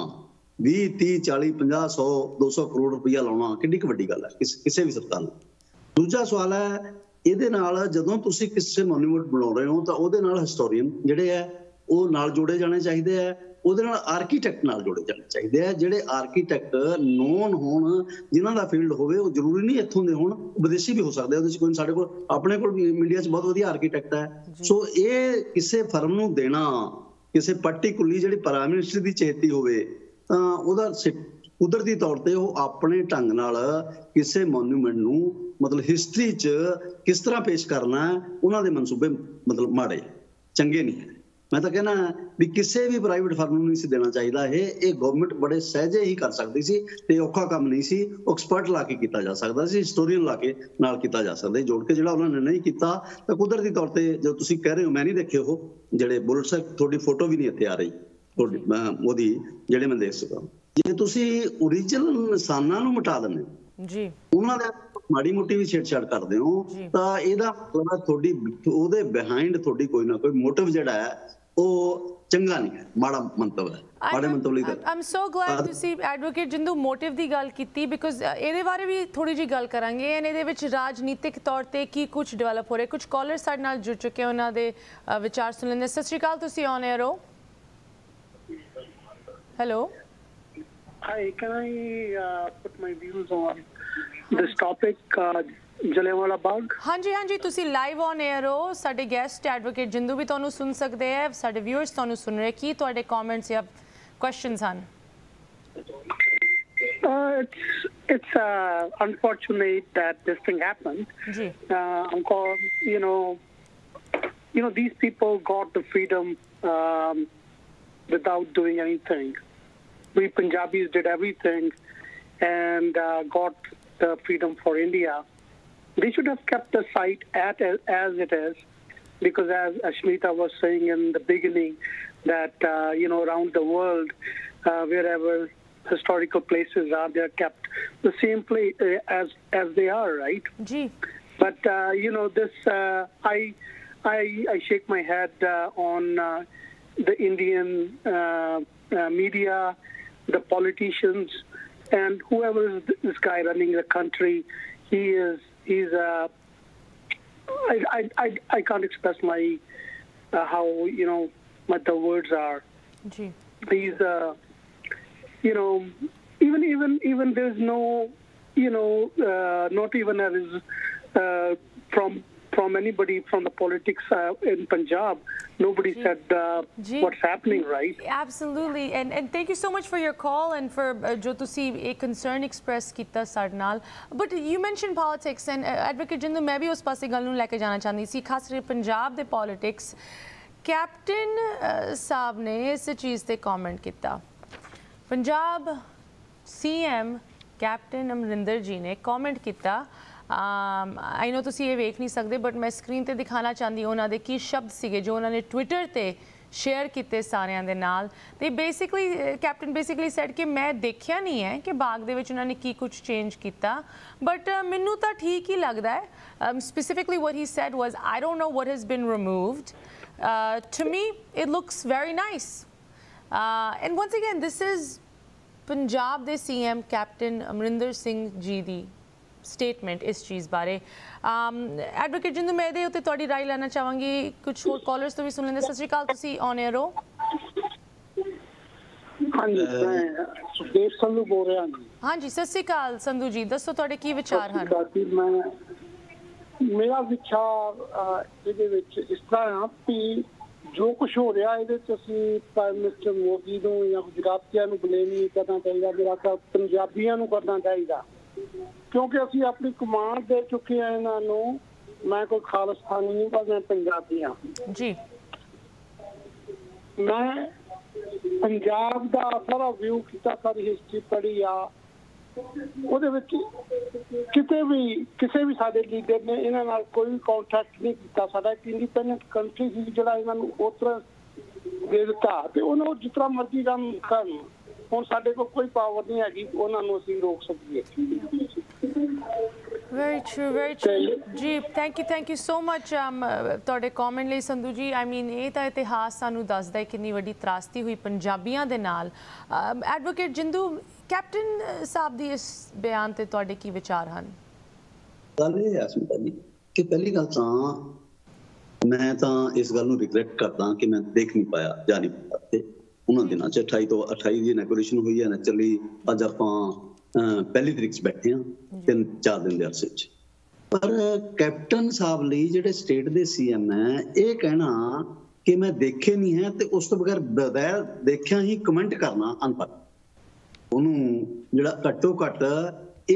20, 30, 40, 50, 100, 200 ਕਰੋੜ ਰੁਪਇਆ ਲਾਉਣਾ ਕਿੰਨੀ ਕੁ ਵੱਡੀ ਗੱਲ ਹੈ ਕਿਸੇ ਵੀ ਸਰਕਾਰ ਨੂੰ। ਦੂਜਾ ਸਵਾਲ ਹੈ ਇਹਦੇ ਨਾਲ ਜਦੋਂ ਤੁਸੀਂ ਕਿਸੇ ਮੋਨੂਮੈਂਟ ਬਣਾ ਰਹੇ ਹੋ ਤਾਂ ਉਹਦੇ ਨਾਲ ਹਿਸਟੋਰੀਅਨ ਜਿਹੜੇ ਹੈ ਉਹ ਨਾਲ ਜੋੜੇ ਜਾਣੇ ਚਾਹੀਦੇ ਹੈ, ਉਹਦੇ ਨਾਲ ਆਰਕੀਟੈਕਟ ਨਾਲ ਜੋੜੇ ਜਾਣੇ ਚਾਹੀਦੇ ਹੈ। ਜਿਹੜੇ ਆਰਕੀਟੈਕਟ ਨੋਨ ਹੋਣ, ਜਿਨ੍ਹਾਂ ਦਾ ਫੀਲਡ ਹੋਵੇ, ਉਹ ਜ਼ਰੂਰੀ ਨਹੀਂ ਇੱਥੋਂ ਦੇ ਹੋਣ, ਵਿਦੇਸ਼ੀ ਵੀ ਹੋ ਸਕਦੇ। ਉਹਦੇ 'ਚ ਕੋਈ ਸਾਡੇ ਕੋਲ ਆਪਣੇ ਕੋਲ ਮੀਡੀਆ 'ਚ ਬਹੁਤ ਵਧੀਆ ਆਰਕੀਟੈਕਟ ਹੈ। ਸੋ ਇਹ ਕਿਸੇ ਫਰਮ ਨੂੰ ਦੇਣਾ ਕਿਸੇ ਪਾਰਟੀਕੁਲਰ ਜਿਹੜੀ ਪ੍ਰਾਈਮ ਮਿਨਿਸਟਰ ਦੀ ਚੇਤੀ ਹੋਵੇ ਤਾਂ ਉਹਦਾ ਕੁਦਰਤੀ ਤੌਰ ਤੇ ਉਹ ਆਪਣੇ ਢੰਗ ਨਾਲ ਕਿਸੇ ਮੋਨੂਮੈਂਟ ਨੂੰ ਮਤਲਬ ਹਿਸਟਰੀ 'ਚ ਕਿਸ ਤਰ੍ਹਾਂ ਪੇਸ਼ ਕਰਨਾ ਉਹਨਾਂ ਦੇ ਮਨਸੂਬੇ ਮਤਲਬ ਮਾੜੇ ਚੰਗੇ ਨਹੀਂ ਹੈ। ਮੈਂ ਤਾਂ ਕਹਿੰਦਾ ਵੀ ਕਿਸੇ ਵੀ ਪ੍ਰਾਈਵੇਟ ਫਰਮ ਨੂੰ ਨਹੀਂ ਸੀ ਦੇਣਾ ਚਾਹੀਦਾ। ਇਹ ਗਵਰਨਮੈਂਟ ਬੜੇ ਸਹਿਜੇ ਹੀ ਕਰ ਸਕਦੀ ਸੀ ਤੇ ਔਖਾ ਕੰਮ ਨਹੀਂ ਸੀ। ਐਕਸਪਰਟ ਲਾ ਕੇ ਕੀਤਾ ਜਾ ਸਕਦਾ ਸੀ, ਹਿਸਟੋਰੀਅਨ ਲਾ ਕੇ ਨਾਲ ਕੀਤਾ ਜਾ ਸਕਦਾ। ਜੋੜ ਕੇ ਜਿਹੜਾ ਉਹਨਾਂ ਨੇ ਨਹੀਂ ਕੀਤਾ ਤਾਂ ਕੁਦਰਤੀ ਤੌਰ ਤੇ ਜੋ ਤੁਸੀਂ ਕਹਿ ਰਹੇ ਹੋ ਮੈਂ ਨਹੀਂ ਦੇਖੇ ਉਹ ਜਿਹੜੇ ਬੁਲਟਸ, ਤੁਹਾਡੀ ਫੋਟੋ ਵੀ ਨਹੀਂ ਇੱਥੇ ਆ ਰਹੀ ਤੁਹਾਡੀ ਉਹਦੀ ਜਿਹੜੇ ਮੈਂ ਦੇਖ ਸਕਾਂ। ਜੇ ਤੁਸੀਂ ਓਰੀਜਨਲ ਨਿਸ਼ਾਨਾਂ ਨੂੰ ਮਿਟਾ ਦਿੰਦੇ ਹੋ ਜੀ, ਉਹਨਾਂ ਦੇ ਮਾੜੀ ਮੋਟੀ ਵੀ ਛੇੜਛਾੜ ਕਰਦੇ ਹੋ ਤਾਂ ਇਹਦਾ ਮਤਲਬ ਤੁਹਾਡੀ ਉਹਦੇ ਬਿਹਾਈਂਡ ਤੁਹਾਡੀ ਕੋਈ ਨਾ ਕੋਈ ਮੋਟਿਵ ਜਿਹੜਾ ਹੈ ਉਹ ਚੰਗਾ ਨਹੀਂ ਹੈ, ਮਾੜਾ ਮੰਤਵ ਹੈ। I'm so glad ਤੁਸੀਂ ਐਡਵੋਕੇਟ ਜਿੰਦੂ ਮੋਟਿਵ ਦੀ ਗੱਲ ਕੀਤੀ, ਬਿਕੋਜ਼ ਇਹਦੇ ਬਾਰੇ ਵੀ ਥੋੜੀ ਜਿਹੀ ਗੱਲ ਕਰਾਂਗੇ। ਇਹਦੇ ਵਿੱਚ ਰਾਜਨੀਤਿਕ ਤੌਰ ਤੇ ਕੀ ਕੁਝ ਡਿਵੈਲਪ ਹੋ ਰਿਹਾ, ਕੁਝ ਕਾਲਰ ਸਾਡੇ ਨਾਲ ਜੁੜ ਚੁੱਕੇ, ਉਹਨਾਂ ਦੇ ਵਿਚਾਰ ਸੁਣ ਲੈਂਦੇ। ਸਤਿ ਸ਼੍ਰੀ ਅਕਾਲ, ਤੁਸੀਂ ਔਨ ਏਅਰ ਹੋ। Hello. Hi, can I put my views on this topic, Jallianwala Bagh? हाँ जी, तुसी live on air हो। साडे guest advocate जिंदू भी तुहानू सुन सकदे है, साडे viewers तुहानू सुन रहे। की तुहाडे comments या questions हन? It's unfortunate that this thing happened. जी. Uncle, you know these people got the freedom without doing anything. We Punjabis did everything and got the freedom for India. They should have kept the site as it is, because as Aashmeeta was saying in the beginning, that around the world, wherever historical places are, they are kept the same place as they are, right? Gee. But this I shake my head on the Indian media, the politicians, and whoever is this guy running the country. He's I can't express my what the words are. Gee. He's even there's no not even from anybody from the politics in Punjab, nobody said what's happening, right? Absolutely, and thank you so much for your call and for jo tusi a concern express kita sade naal. But you mentioned politics, and Advocate Jindu, main bhi us passe gal nu leke jana chahndi si, khas kar Punjab de politics. Captain saab ne is cheez te comment kita. Punjab CM Captain Amrinder ji ne comment kita. I know तुसी ये वेख नहीं सकते, but मैं screen ते दिखाना चाहती हूँ उन्होंने की शब्द सीगे जो उन्होंने ट्विटर ते शेयर किए सारियां दे नाल। ते बेसिकली कैप्टन बेसिकली सैड कि मैं देखिया नहीं है कि बाग दे विच उन्होंने की कुछ चेंज किया, बट मैनू तो ठीक ही लगता है। Specifically what he said was I don't know what has been removed, to me it looks very nice. And once again this is Punjab दे सीएम कैप्टन अमरिंदर सिंह जी दी स्टेटमेंट इस चीज़ बारे। एडवोकेट जिंदू मैं ये उत्ते तुहाडी राय लेना चाहांगी, कुछ होर कॉलर्स तो भी सुन लेंगे। सत श्री अकाल, तुसी ऑन एयर हो। हाँ जी सत श्री अकाल संधू जी, दसो तुहाडे की विचार हैं? मेरा विचार इस तरह है जो कुछ हो रहा है प्राइम मिनिस्टर मोदी को या गुजरातियों को ब्लेम नहीं करना चाहिए, मेरा पंजाबियों को करना चाहिए। क्योंकि असी अपनी कमांड दे चुके हैं इन्हों। मैं कोई खालिस्तानी नहीं, पर मैं पंजाबी हाँ जी। मैं पंजाब का सारा व्यू किया, सारी हिस्ट्री पढ़ी आ। किसी भी साडे लीडर ने इन्हां नाल कोई कॉन्ट्रैक्ट नहीं किया। साडा इक इंडिपेंडेंट कंट्री सी जिहड़ा इन्हां नूं उत्तर दे दिता ते उन्होंने जिस तरह मर्जी काम करन। हुण साडे कोई पावर नहीं हैगी उन्हां नूं असीं रोक सकीए। Very true, very true. जी, thank you so much. ਤੁਹਾਡੇ ਕਮੈਂਟ ਲਈ ਸੰਧੂ ਜੀ। I mean ਇਹ ਤਾਂ ਇਤਿਹਾਸ ਸਾਨੂੰ ਦੱਸਦਾ ਹੈ ਕਿੰਨੀ ਵੱਡੀ ਤਰਾਸਦੀ ਹੋਈ ਪੰਜਾਬੀਆਂ ਦੇ ਨਾਲ। ਐਡਵੋਕੇਟ ਜਿੰਦੂ, ਕੈਪਟਨ ਸਾਹਿਬ ਦੀ ਇਸ ਬਿਆਨ ਤੇ ਤੁਹਾਡੇ ਕੀ ਵਿਚਾਰ ਹਨ? ਗੱਲ ਇਹ ਹੈ ਅਸਮੀਤਾ ਜੀ ਕਿ ਪਹਿਲੀ ਗੱਲ ਤਾਂ ਮੈਂ ਤਾਂ ਇਸ ਗੱਲ ਨੂੰ ਰਿਗਰੈਟ ਕਰਦਾ ਕਿ ਮੈਂ ਦੇਖ ਨਹੀਂ ਪਾਇਆ, ਜਾ ਨਹੀਂ ਪਾਇਆ ਤੇ ਉਹਨਾਂ ਦਿਨਾਂ 'ਚ 28 ਤੋਂ 28 ਦੀ ਇਨੋਗ੍ਰੇਸ਼ਨ ਹੋਈ ਹੈ। ਨੈਚੁਰਲੀ ਅੱਜ ਆਪਾਂ पहली तरीक च बैठे हाँ, 3-4 दिन के अरसे। पर कैप्टन साहब लिए जो स्टेट के CM है ये कहना कि मैं देखे नहीं है तो उस तो बगैर देखा ही कमेंट करना अनपढ़, उन्होंने जोड़ा घट्टो घट्ट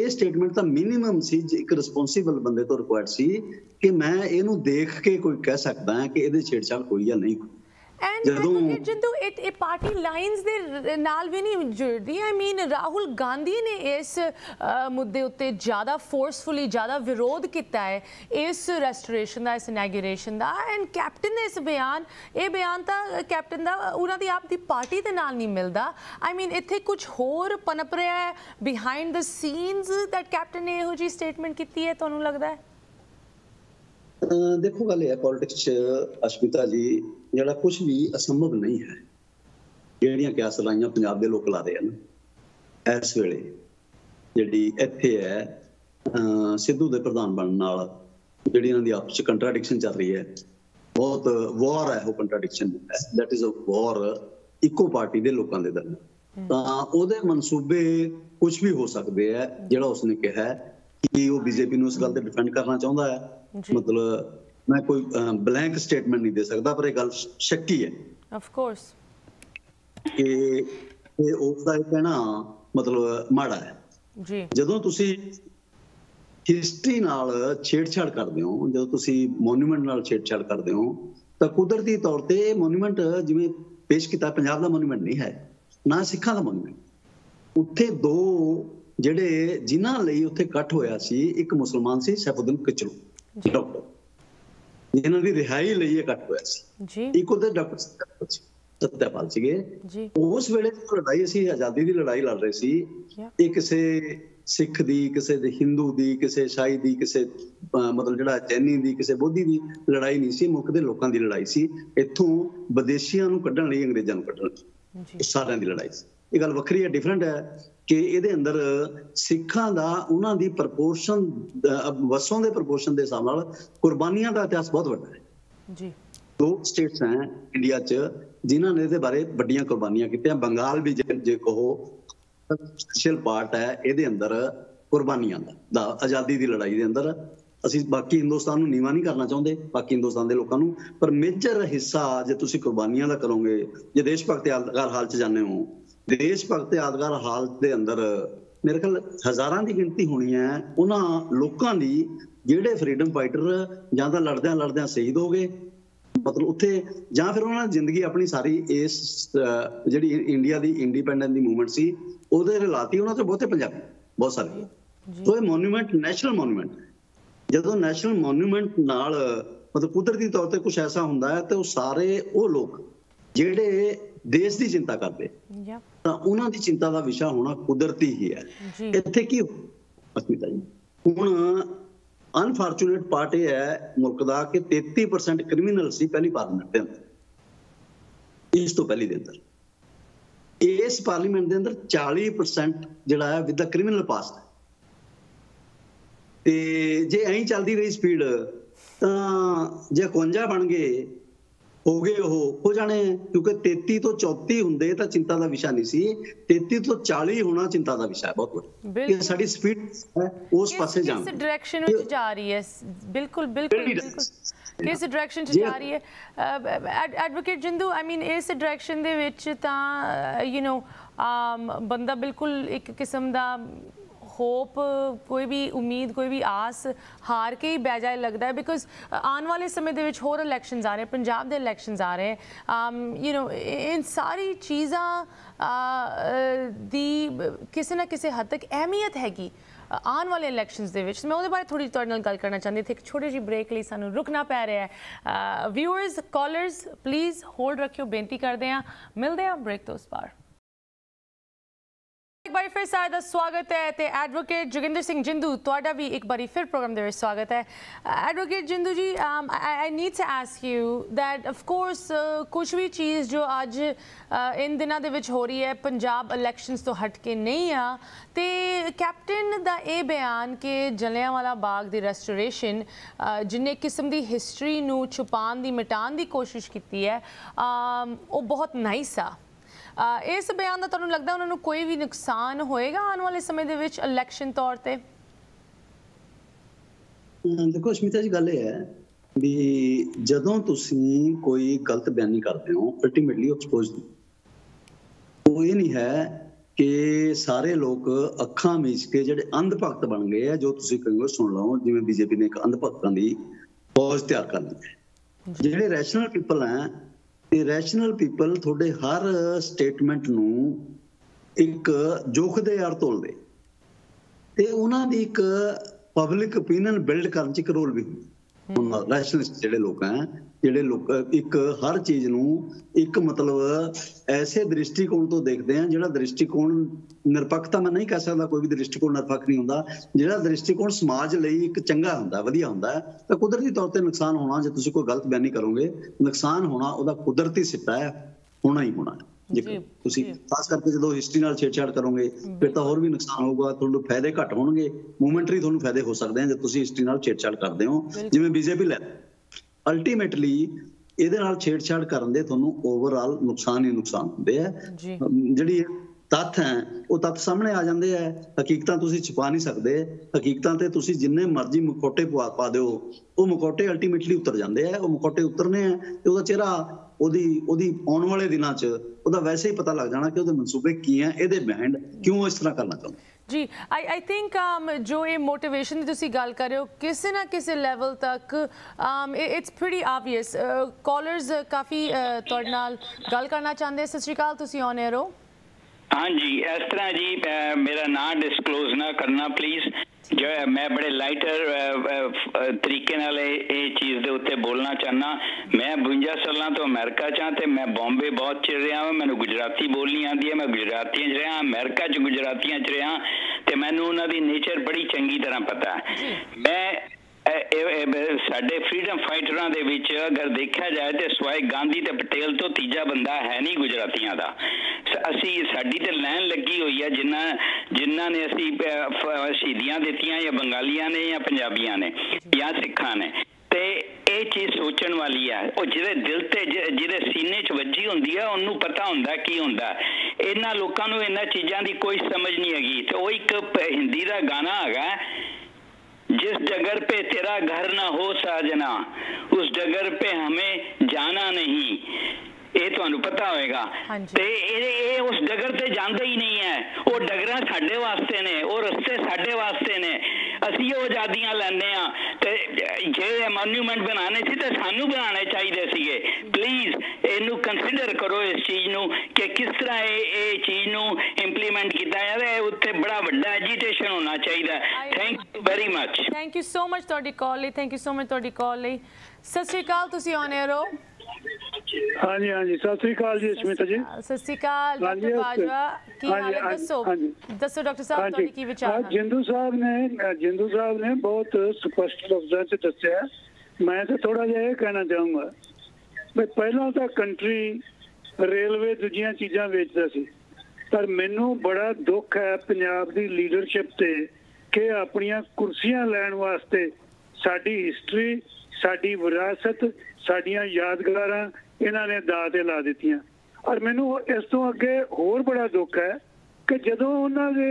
ये स्टेटमेंट तो मिनीमम सी एक रिस्पोंसिबल बंदे तो रिक्वायर्ड सी कि मैं इनू देख के कोई कह सकता है कि ये छेड़छाड़ कोई या नहीं। राहुल गांधी ने इस मुद्दे उत्ते ज़्यादा फोर्सफुली ज़्यादा विरोध किया है इस रेस्टोरेशन का, इस इनैगुरेशन का। एंड कैप्टन ने इस बयान तो कैप्टन का उन्होंने आपकी पार्टी के नाल नहीं मिलता। आई मीन इत्थे कुछ होर पनप रहा है behind the scenes that captain ने इहो जी स्टेटमेंट की है। तुहानूं लगता है? देखो गल है पॉलिटिक्स अश्मिता जी जरा कुछ भी असंभव नहीं है। ਜਿਹੜੀਆਂ ਕਿਆਸ ਲਾਈਆਂ ਪੰਜਾਬ ਦੇ ਲੋਕ ਲਾ ਰਹੇ ਹਨ ਇਸ ਵੇਲੇ, ਜਿਹੜੀ ਇੱਥੇ ਹੈ ਸਿੱਧੂ ਦੇ ਪ੍ਰਧਾਨ ਬਣਨ ਨਾਲ ਜਿਹੜੀ ਇਹਨਾਂ ਦੀ ਆਪਸ ਚ ਕੰਟਰਾਡਿਕਸ਼ਨ ਚੱਲ ਰਹੀ ਹੈ, ਬਹੁਤ ਵਾਰ ਹੈ ਉਹ ਕੰਟਰਾਡਿਕਸ਼ਨ। ਦੈਟ ਇਜ਼ ਅ ਵਾਰ ਇੱਕੋ ਪਾਰਟੀ ਦੇ ਲੋਕਾਂ ਦੇ ਦਰਮਿਆਨ। ਤਾਂ ਉਹਦੇ ਮਨਸੂਬੇ ਕੁਝ ਵੀ ਹੋ ਸਕਦੇ ਹੈ। ਜਿਹੜਾ ਉਸਨੇ ਕਿਹਾ ਕਿ ਉਹ BJP ਨੂੰ ਇਸ ਗੱਲ ਤੇ ਡਿਫੈਂਡ ਕਰਨਾ ਚਾਹੁੰਦਾ ਹੈ, मतलब मैं कोई ब्लैंक स्टेटमेंट नहीं दे सकता, पर एक गल शक्की है ऑफ कोर्स कि उसका कहना मतलब माड़ा है जी। जदों तुसी हिस्ट्री नाल छेड़छाड़ करदे हो, जदों तुसी मोन्यूमेंट नाल छेड़छाड़ करदे हो तो कुदरती तौर ते मोन्यूमेंट जिवें पेश कीता पंजाब दा मोन्यूमेंट नहीं है ना सिखां दा मोन्यूमेंट। उत्थे दो जिहड़े जिन्हां लई उत्थे इकट्ठ होया सी, एक मुसलमान सी सैफुद्दीन किचलू डॉक्टर, इन्हां दी रिहाई लई इकट्ठ होया सी। एक उधर डॉक्टर सत्यपाल सीगे। उस वेले लड़ाई सी आजादी दी लड़ाई लड़ रहे सी। एक किसे सिख दी, किसे हिंदू दी, किसे शाही दी, किसे मतलब जिहड़ा जैनी दी, किसे बोधी दी लड़ाई नहीं सी, मुल्क दे लोकां दी लड़ाई सी। इत्थों विदेशियां नूं कड्ढण लई अंग्रेजां नूं कड्ढण लई सारिआं दी लड़ाई सी। इह गल वखरी है, डिफरेंट है कि ਇਹਦੇ अंदर ਸਿੱਖਾਂ ਦਾ ਉਹਨਾਂ ਦੀ ਪ੍ਰੋਪੋਰਸ਼ਨ ਵਸੋਂ ਦੇ ਪ੍ਰੋਪੋਰਸ਼ਨ ਦੇ ਹਿਸਾਬ ਨਾਲ ਕੁਰਬਾਨੀਆਂ ਦਾ ਇਤਿਹਾਸ ਬਹੁਤ ਵੱਡਾ ਹੈ ਜੀ। ਦੋ ਸਟੇਟਸ ਹੈ ਇੰਡੀਆ 'ਚ ਜਿਨ੍ਹਾਂ ਨੇ ਇਹਦੇ ਬਾਰੇ ਵੱਡੀਆਂ ਕੁਰਬਾਨੀਆਂ ਕੀਤੀਆਂ। ਬੰਗਾਲ ਵੀ ਜੇ ਕਹੋ ਸਪੈਸ਼ਲ ਪਾਰਟ ਹੈ ਇਹਦੇ ਅੰਦਰ ਕੁਰਬਾਨੀਆਂ ਦਾ, ਆਜ਼ਾਦੀ ਦੀ ਲੜਾਈ ਦੇ ਅੰਦਰ। ਅਸੀਂ ਬਾਕੀ ਹਿੰਦੁਸਤਾਨ ਨੂੰ ਨੀਵਾ ਨਹੀਂ ਕਰਨਾ ਚਾਹੁੰਦੇ, ਬਾਕੀ ਹਿੰਦੁਸਤਾਨ ਦੇ ਲੋਕਾਂ ਨੂੰ, ਪਰ ਮੇਜਰ ਹਿੱਸਾ ਜੇ ਤੁਸੀਂ ਕੁਰਬਾਨੀਆਂ ਦਾ ਕਰੋਗੇ, ਜੇ ਦੇਸ਼ ਭਗਤ ਯਾਦਗਾਰ ਹਾਲ 'ਚ ਜਾਂਦੇ ਹੋ, देश भगत यादगार हाल के अंदर मेरे ख्याल हज़ारां की गिनती होनी है उन्होंने लोगों की जोड़े फ्रीडम फाइटर या तो लड़द्या लड़द्या शहीद हो गए, मतलब उत्थे, या फिर उन्होंने जिंदगी अपनी सारी इस जी इंडिया की इंडिपेंडेंस की मूवमेंट सी उहदे लाती। उन्होंने तो बहुते पंजाबी बहुत सारे, तो यह मोन्यूमेंट नैशनल मोन्यूमेंट है। जदों नैशनल मोन्यूमेंट नाल मतलब कुदरती तौर पर कुछ ऐसा हुंदा है तो सारे वो लोग जिहड़े देश की चिंता करते उन्हां दी चिंता दा विषय होना कुदरती ही है। इत्थे की अस्मिता जी हुण अनफॉर्चुनेट पार्ट यह है मुल्क दा कि 33% क्रिमिनल सी पहली पार्लीमेंट दे अंदर, इस तो पहली दे अंदर। इस पार्लीमेंट दे अंदर 40% जिहड़ा है विद द क्रिमिनल पास्ट ते जे ऐं चलदी रही स्पीड तां जे 51 बन गए हो गए हो जाने, क्योंकि 33 तो 34 होंगे तो चिंता का विषय नहीं सी, 33 तो 40 होना चिंता का विषय बहुत बड़ा। साडी स्पीड उस पासे जांदी है, डायरेक्शन में जा रही है, बिल्कुल बिल्कुल बिल्कुल किस डायरेक्शन जा रही है। एडवोकेट जिंदू, आई मीन इस डायरेक्शन दे विच तां यू नो बंदा बिल्कुल एक किस्म दा होप, कोई भी उम्मीद, कोई भी आस हार के ही बेजाय लगता है, बिकॉज आने वाले समय के होर इलैक्शन आ रहे हैं, पंजाब के इलैक्शन आ रहे हैं, यू नो इन सारी चीज़ा दी किसी ना किसी हद तक अहमियत हैगी आने वाले इलैक्शन के विच। मैं उसदे बारे थोड़ी तुहाडे नाल गल करना चाहती थी। एक छोटे जी ब्रेक लिए सानू रुकना पै रहा है। व्यूअर्स, कॉलर्स प्लीज़ होल्ड रखियो, बेनती करते हैं। मिलते हैं ब्रेक तो उस पार। एक बार फिर सारे का स्वागत है तो एडवोकेट जोगिंदर सिंह जिंदू तुहाडा भी एक बार फिर प्रोग्राम दे स्वागत है। Advocate Jindu ji, I need to ask you that of course कुछ भी चीज़ जो अज इन दिनों दे विच हो रही है पंजाब इलैक्शंस तो हट के नहीं आ, तो कैप्टन दा ये बयान कि जलियांवाला बाग दी रेस्टोरेशन जिन्हें किस्म की हिस्टरी नू छुपाने की मिटाने की कोशिश की है वो बहुत नाइस आ, इस बयान का तुहानू लगता है उन्होंने कोई भी नुकसान होएगा आने वाले समय दे विच इलैक्शन तौर ते? देखो अश्मिता जी, गल है भी जदों तुसीं कोई गलत बयानी करते हो अल्टीमेटली एक्सपोज वो ये नहीं है कि सारे लोग अखां मीच के जिहड़े अंधभक्त बन गए है, जो तुसीं कहो सुन लो, जिवें बीजेपी ने एक अंधभक्तां दी फौज तैयार कर ली है। जिहड़े रैशनल पीपल हैं, रैशनल पीपल थोड़े हर स्टेटमेंट नूं एक जोख दे यार तोलदे ते उन्हां दी एक पब्लिक ओपिनियन बिल्ड करन च रोल भी हुंदा। रैशनलिस्ट जिहड़े लोग हैं, जिहड़े लोग एक हर चीज़ नूं एक मतलब ऐसे दृष्टिकोण तो देखते हैं जिहड़ा दृष्टिकोण निरपक्षता मैं नहीं कह सकता, कोई भी दृष्टिकोण निरपक्ष नहीं हुंदा, जिहड़ा दृष्टिकोण समाज लई एक चंगा हुंदा, वधिया हुंदा है। तो कुदरती तौर पर नुकसान होना, जे तुसीं कोई गलत बयानी करोगे नुकसान होना उहदा कुदरती सिट्टा है, होना ही होना है। जे तुसीं खास करके जो हिस्ट्री नाल छेड़छाड़ करोगे फिर तो होर भी नुकसान होगा, तुहानू फायदे घट होणगे, मोमेंटरी तुहानू फायदे हो सकदे हैं जे तुसीं हिस्ट्री नाल छेड़छाड़ करदे हो, जिवें बीजेपी लै अल्टीमेटली ਇਹਦੇ ਨਾਲ ਛੇੜਛਾੜ ਕਰਨ ਦੇ ਤੁਹਾਨੂੰ ਓਵਰਆਲ ਨੁਕਸਾਨ ਹੀ ਨੁਕਸਾਨ ਹੁੰਦੇ ਆ। ਜਿਹੜੀ ਤੱਥ ਹੈ ਉਹ ਤੱਥ ਸਾਹਮਣੇ ਆ ਜਾਂਦੇ ਆ, ਹਕੀਕਤਾਂ ਤੁਸੀਂ ਛੁਪਾ ਨਹੀਂ ਸਕਦੇ, ਹਕੀਕਤਾਂ ਤੇ ਤੁਸੀਂ ਜਿੰਨੇ ਮਰਜ਼ੀ ਮਖੌਟੇ ਪਾ ਦਿਓ ਉਹ ਮਖੌਟੇ ਅਲਟੀਮੇਟਲੀ ਉਤਰ ਜਾਂਦੇ ਆ। ਉਹ ਮਖੌਟੇ ਉਤਰਨੇ ਆ ਤੇ ਉਹਦਾ ਚਿਹਰਾ ਉਹਦੀ ਆਉਣ ਵਾਲੇ ਦਿਨਾਂ 'ਚ ਉਹਦਾ ਵੈਸੇ ਹੀ ਪਤਾ ਲੱਗ ਜਾਣਾ ਕਿ ਉਹਦੇ ਮਨਸੂਬੇ ਕੀ ਆ, ਇਹਦੇ ਬਿਹਾਈਂਡ ਕਿਉਂ ਇਸ ਤਰ੍ਹਾਂ ਕਰਨਾ ਚਾਹੁੰਦੇ। जी, आई थिंक जो ये मोटिवेशन की तुसी गल कर रहे हो किसी ना किसी लैवल तक इट्स प्रीटी ऑबवियस। कॉलर्स काफ़ी तुहाडे नाल गल करना चाहते। सत श्री अकाल, तुसी ऑन एयर हो। हाँ जी, इस तरह जी मेरा नाम डिस्कलोज ना करना प्लीज़, जो है मैं बड़े लाइटर तरीके नाल चीज़ दे उत्ते बोलना चाहना। मैं 52 साल तो अमेरिका च हाँ, मैं बॉम्बे बहुत चिर रहा हाँ, मैं गुजराती बोलनी आती है, मैं गुजराती रहा, अमेरिका च गुजरातियाँ रहा, तो मैनू उन्हां दी नेचर बड़ी चंगी तरह पता है। मैं साडे फ्रीडम फाइटरां दे विच अगर देखा जाए तो सिवाय गांधी ते पटेल तो तीजा बंदा है नहीं गुजरातियां दा। असी साडी ते लैन लगी हुई है, जिन्हां ने असी शहीदियां दित्तियां या बंगालियां ने या पंजाबियां ने या सिखां ने, ते ये चीज़ सोचण वाली है। और जिहदे दिल ते जिहदे सीने च वज्जी हुंदी है उन्नू पता हुंदा की हुंदा। इन्हां लोकां नू इन्हां चीज़ां दी कोई समझ नहीं हैगी। ते ओह एक हिंदी दा गाना हैगा, जिस डगर पे तेरा घर ना हो साजना उस डगर पे हमें जाना नहीं, ये तुहानू पता होएगा। ते ये उस डगर ते जांदा ही नहीं है, वो डगरां साडे वास्ते ने, वो रस्ते साडे वास्ते ने, असी वो आज़ादियां लैंदे आ। ते जे मोन्यूमेंट बनाने सी ते सानू बनाने चाहिदे सीगे। प्लीज़ इनू कंसीडर करो इस चीज़ नू कि किस तरह ये चीज़ नू इंप्लीमेंट किया जाए, उत्ते बड़ा वड्डा एजीटेशन होना चाहिए। Thank you very much. Thank you so much तुहाडी कॉल लई, थैंक यू सो मच तुहाडी कॉल लई। सत श्री अकाल, तुसीं ऑन एयर हो। हाँ जी, हाँ जी, सत श्री अकाल जी, अश्मिता जी। सत श्री अकाल डॉक्टर बाजवा, की हाल है? दसो डॉक्टर साहब, तुहाडे की विचार हैं? जिंदू साहब ने बहुत स्पष्ट लफ्जां च दस्सिया। मैं तो थोड़ा जिहा यह कहना चाहूँगा भी पहला तो कंट्री रेलवे दूजिया चीज़ा वेचता सी, पर मैनू बड़ा दुख है पंजाब की लीडरशिप से कि अपन कुर्सियां लैन वास्ते साड़ी हिस्टरी, साड़ी विरासत, साड़ियाँ यादगारा इन्हों ने दाते ला दित्तियां। और मैनू इस तो अगे होर बड़ा दुख है कि जदों उन्होंने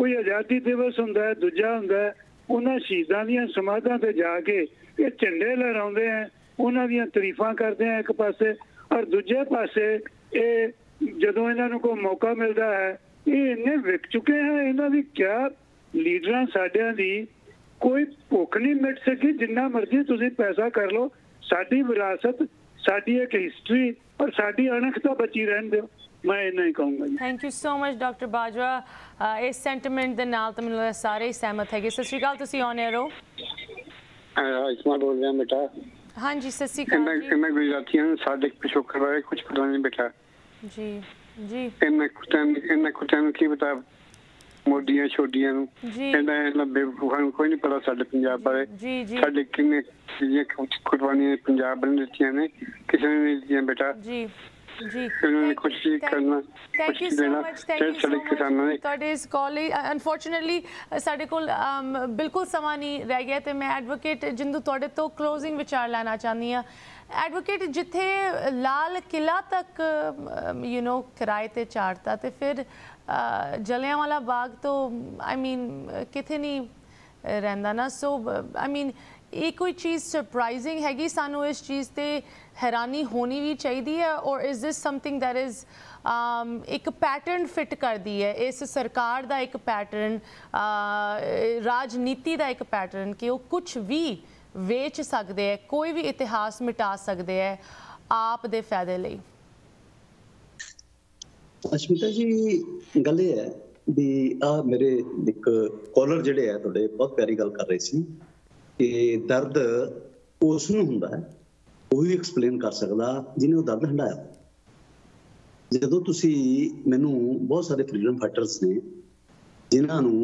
कोई आज़ादी दिवस हुंदा है, दूजा हुंदा है, उन्होंने शहीदां दीयां समाधां ते जाके ये झंडे लहराउंदे हैं, उन्हों दीयां तारीफां करदे हैं एक पासे, और दूजे पासे ये जदों इन्हों को मौका मिलता है ये इन्ने विक चुके हैं, इन्हों की क्या ਲੀਡਰਾਂ ਸਾਡਿਆਂ ਦੀ ਕੋਈ ਭੁੱਖ ਨਹੀਂ ਮਿਟ ਸਕੀ। ਜਿੰਨਾ ਮਰਜ਼ੀ ਤੁਸੀਂ ਪੈਸਾ ਕਰ ਲਓ, ਸਾਡੀ ਵਿਰਾਸਤ, ਸਾਡੀ ਇੱਕ ਹਿਸਟਰੀ और साड़ी अणख तो बची रहन दो। मैं नहीं कहूँगा। Thank you so much doctor Bajwa, इस सेंटीमेंट के नाल तो मैं सारे ही सहमत है। सत श्री अकाल, तुसी ऑन एयर हो। इस्मा बोल रहा बेटा। हाँ जी सत श्री अकाल। मैं गुजराती हूँ, साडे पिछोकड़ बारे कुछ पता नहीं बेटा। जी जी इन्हें कुत्तियां नूं की पता, मोडियां छोडियां नूं इन्हें बेवकूफां नूं कोई नहीं पता साडे पंजाब बारे। साडे किन्ने कुर्बानियां पंजाब ने दित्तियां ने, किसी ने नहीं दित्तियां बेटा। जी जी thank you so much, thank you call. Unfortunately साढ़े को बिल्कुल समा नहीं रह गया, तो मैं एडवोकेट जिंदू थोड़े तो क्लोजिंग विचार लेना चाहती हाँ। एडवोकेट जिथे लाल किला तक यू नो किराए पर चाढ़ता, तो फिर जलियांवाला बाग तो आई मीन कितने नहीं रहिंदा ना। सो आई मीन ये कोई चीज़ सरप्राइजिंग हैगी, सानू इस चीज़ ते हैरानी होनी भी चाहिए है। और is this something that is एक पैटर्न फिट कर दी है इस सरकार का, एक पैटर्न राजनीति का, एक पैटर्न कि वो कुछ भी वेच सकते है, कोई भी इतिहास मिटा सकते है आप दे फायदे लिए। अश्मिता जी गल है भी आ मेरे एक कॉलर जिहड़े है तुहाडे बहुत प्यारी गल कर रहे सी कि दर्द उस नूं हुंदा है, वही एक्सप्लेन कर सकदा जिन्हें वह दर्द हंडाया। जदों तुसीं मैनू बहुत सारे फ्रीडम फाइटर्स ने जिन्हां नूं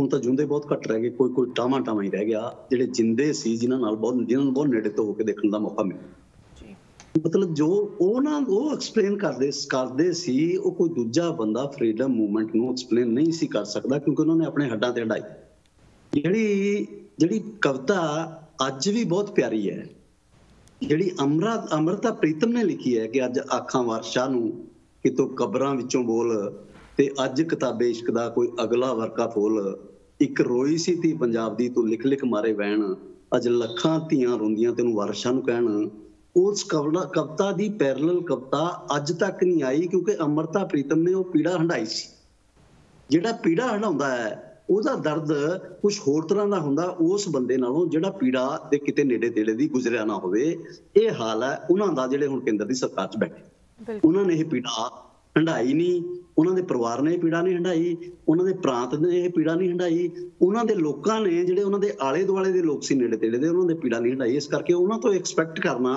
हुण तां जिंदे बहुत घट रह गए, कोई कोई टामा टामा ही रह गया, जिहड़े जिंदे सी जिन्हां नाल बहुत जिन्हां नूं बहुत नेड़े तो होकर देखण दा मौका मिलिया। मतलब जो उन्हां ओह एक्सप्लेन करदे सी, ओह कोई दूजा बंदा फ्रीडम मूवमेंट नूं एक्सप्लेन नहीं सी कर सकदा, क्योंकि उन्हां ने अपने हड्डां ते हंडाई। जिहड़ी कविता अज भी बहुत प्यारी है, जिहड़ी अमृता प्रीतम ने लिखी है कि अज आखां वारशाह नूं कितों कबरां विचों बोल, ते अज किताबे इश्क दा कोई अगला वरका फोल। एक रोई सी धी पंजाब दी तूं लिख लिख मारे वैण, अज लखां धीआं रोंदियां तैनूं वारशाह नूं कहण। उस कविता दी पैरलल कविता अज तक नहीं आई, क्योंकि अमृता प्रीतम ने वो पीड़ा हंडाई सी। जिहड़ा पीड़ा हंडाउंदा है ਉਹਦਾ ਦਰਦ ਕੁਝ ਹੋਰ ਤਰ੍ਹਾਂ ਦਾ ਹੁੰਦਾ ਉਸ ਬੰਦੇ ਨਾਲੋਂ ਜਿਹੜਾ ਪੀੜਾ ਦੇ ਕਿਤੇ ਨੇੜੇ ਤੇੜੇ ਦੀ ਗੁਜ਼ਰਿਆ ਨਾ ਹੋਵੇ। ਇਹ ਹਾਲ ਹੈ ਉਹਨਾਂ ਦਾ ਜਿਹੜੇ ਹੁਣ ਕੇਂਦਰ ਦੀ ਸਰਕਾਰ 'ਚ ਬੈਠੇ, ਉਹਨਾਂ ਨੇ ਇਹ ਪੀੜਾ ਹੰਢਾਈ ਨਹੀਂ, ਉਹਨਾਂ ਦੇ ਪਰਿਵਾਰ ਨੇ ਇਹ ਪੀੜਾ ਨਹੀਂ ਹੰਢਾਈ, ਉਹਨਾਂ ਦੇ ਪ੍ਰਾਂਤ ਨੇ ਇਹ ਪੀੜਾ ਨਹੀਂ ਹੰਢਾਈ, ਉਹਨਾਂ ਦੇ ਲੋਕਾਂ ਨੇ ਜਿਹੜੇ ਉਹਨਾਂ ਦੇ ਆਲੇ ਦੁਆਲੇ ਦੇ ਲੋਕ ਸੀ ਨੇੜੇ ਤੇੜੇ ਦੇ, ਉਹਨਾਂ ਦੇ ਪੀੜਾ ਨਹੀਂ ਹੰਢਾਈ। ਇਸ ਕਰਕੇ ਉਹਨਾਂ ਤੋਂ ਐਕਸਪੈਕਟ ਕਰਨਾ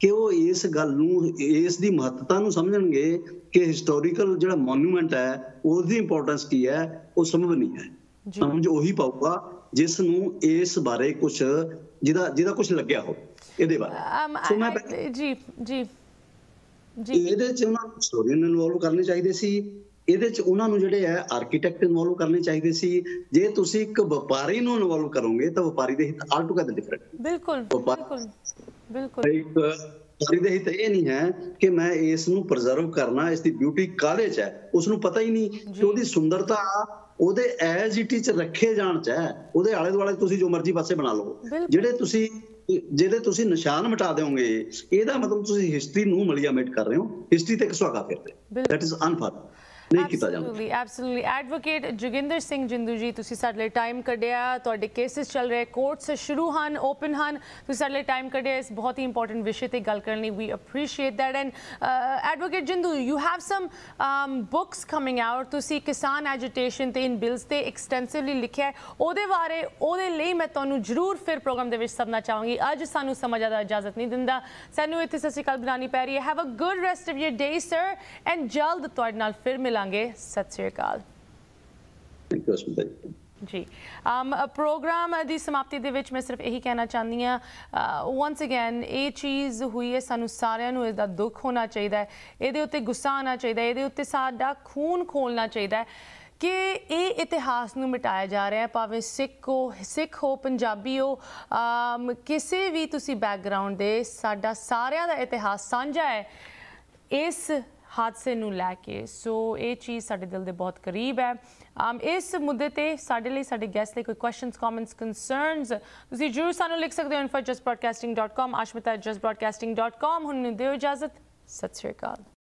ਕਿ ਉਹ ਇਸ ਗੱਲ ਨੂੰ, ਇਸ ਦੀ ਮਹੱਤਤਾ ਨੂੰ ਸਮਝਣਗੇ ਕਿ ਹਿਸਟੋਰੀਕਲ ਜਿਹੜਾ ਮੋਨੂਮੈਂਟ ਹੈ ਉਹਦੀ ਇੰਪੋਰਟੈਂਸ ਕੀ ਹੈ, ਉਹ ਸੰਭਵ ਨਹੀਂ ਹੈ। समझ उही पाऊगा जिसनूं इस बारे कुछ जिदा कुछ लग्या हो इहदे बारे। सो मैं जी जी जी इहदे च उहनां नूं हिस्टोरीअन इन्वॉल्व करने चाहिदे सी, इहदे च उहनां नूं जिहड़े है आर्कीटैक्ट इन्वॉल्व करने चाहिदे सी। जे तुसीं इक व्यापारी नूं इन्वॉल्व करोगे तां व्यापारी दे हित आल टूगेदर डिफरेंट। बिल्कुल बिल्कुल बिल्कुल एक व्यापारी दे हित ये नहीं है कि मैं इस नूं प्रिजर्व करना, इसकी ब्यूटी काहदे च है, उस नूं पता ही नहीं कि उहदी सुंदरता ਉਹਦੇ ਐਜੀਟੀ ਚ ਰੱਖੇ ਜਾਣ ਚ ਹੈ। ਉਹਦੇ ਆਲੇ ਦੁਆਲੇ ਤੁਸੀਂ ਜੋ ਮਰਜ਼ੀ ਪਾਸੇ ਬਣਾ ਲਓ, ਜਿਹੜੇ ਤੁਸੀਂ ਨਿਸ਼ਾਨ ਮਿਟਾ ਦਿਓਗੇ ਇਹਦਾ ਮਤਲਬ ਤੁਸੀਂ ਹਿਸਟਰੀ ਨੂੰ ਮਲੀਆਮੇਟ ਕਰ ਰਹੇ ਹੋ, ਹਿਸਟਰੀ ਤੇ ਕਸਵਾ ਕਰਦੇ, that is unfair. Absolutely absolutely. Advocate Joginder Singh Jindu ji तुसीं साडे लई टाइम कढ़िया, तुहाडे केसेस चल रहे, कोर्ट्स शुरू हन, ओपन हन, तुसीं साडे लई टाइम कढ़िया इस बहुत ही इंपॉर्टेंट विषय ते गल करन लई। We appreciate that. And advocate Jindu you have some books coming out, तुसीं किसान एजिटेशन ते इन बिल्स ते एक्सटेंसिवली लिखिआ है, ओहदे बारे ओहदे लई मैं तुहानूं जरूर फिर प्रोग्राम दे विच सदना चाहांगी। अज सानूं समां ज़्यादा इजाजत नहीं दिंदा, सानूं इत्थे सत श्री अकाल बनानी पै रही है। Have a good rest of your day sir, and जल्द तुहाडे नाल फिर मिलांगे। सत श्री अकाल जी। प्रोग्राम की समाप्ति दे विच मैं सिर्फ यही कहना चाहती हाँ, वंस अगैन ये चीज़ हुई है, सानू सारिआं नू इसदा दुख होना चाहिए है, ये उत्ते गुस्सा आना चाहिए है, ये उत्ते साडा खून खोलना चाहिए है कि ये इतिहास नू मिटाया जा रहा है। भावें सिख हो, पंजाबी हो, किसी भी तुसी बैकग्राउंड दे, साडा सारिआं दा इतिहास सांझा है इस हादसे नू लैके। सो ये चीज़ साढ़े दिल दे बहुत करीब है। इस मुद्दे ते साढ़े लिए, साढ़े गैस्ट लिए कोई क्वेश्चंस, कमेंट्स, कंसर्नस तुसीं जरूर सानू लिख सकते हो। इनफो@justbroadcasting.com, aashmeeta@justbroadcasting.com। हुण दिओ इजाजत, सत श्री अकाल।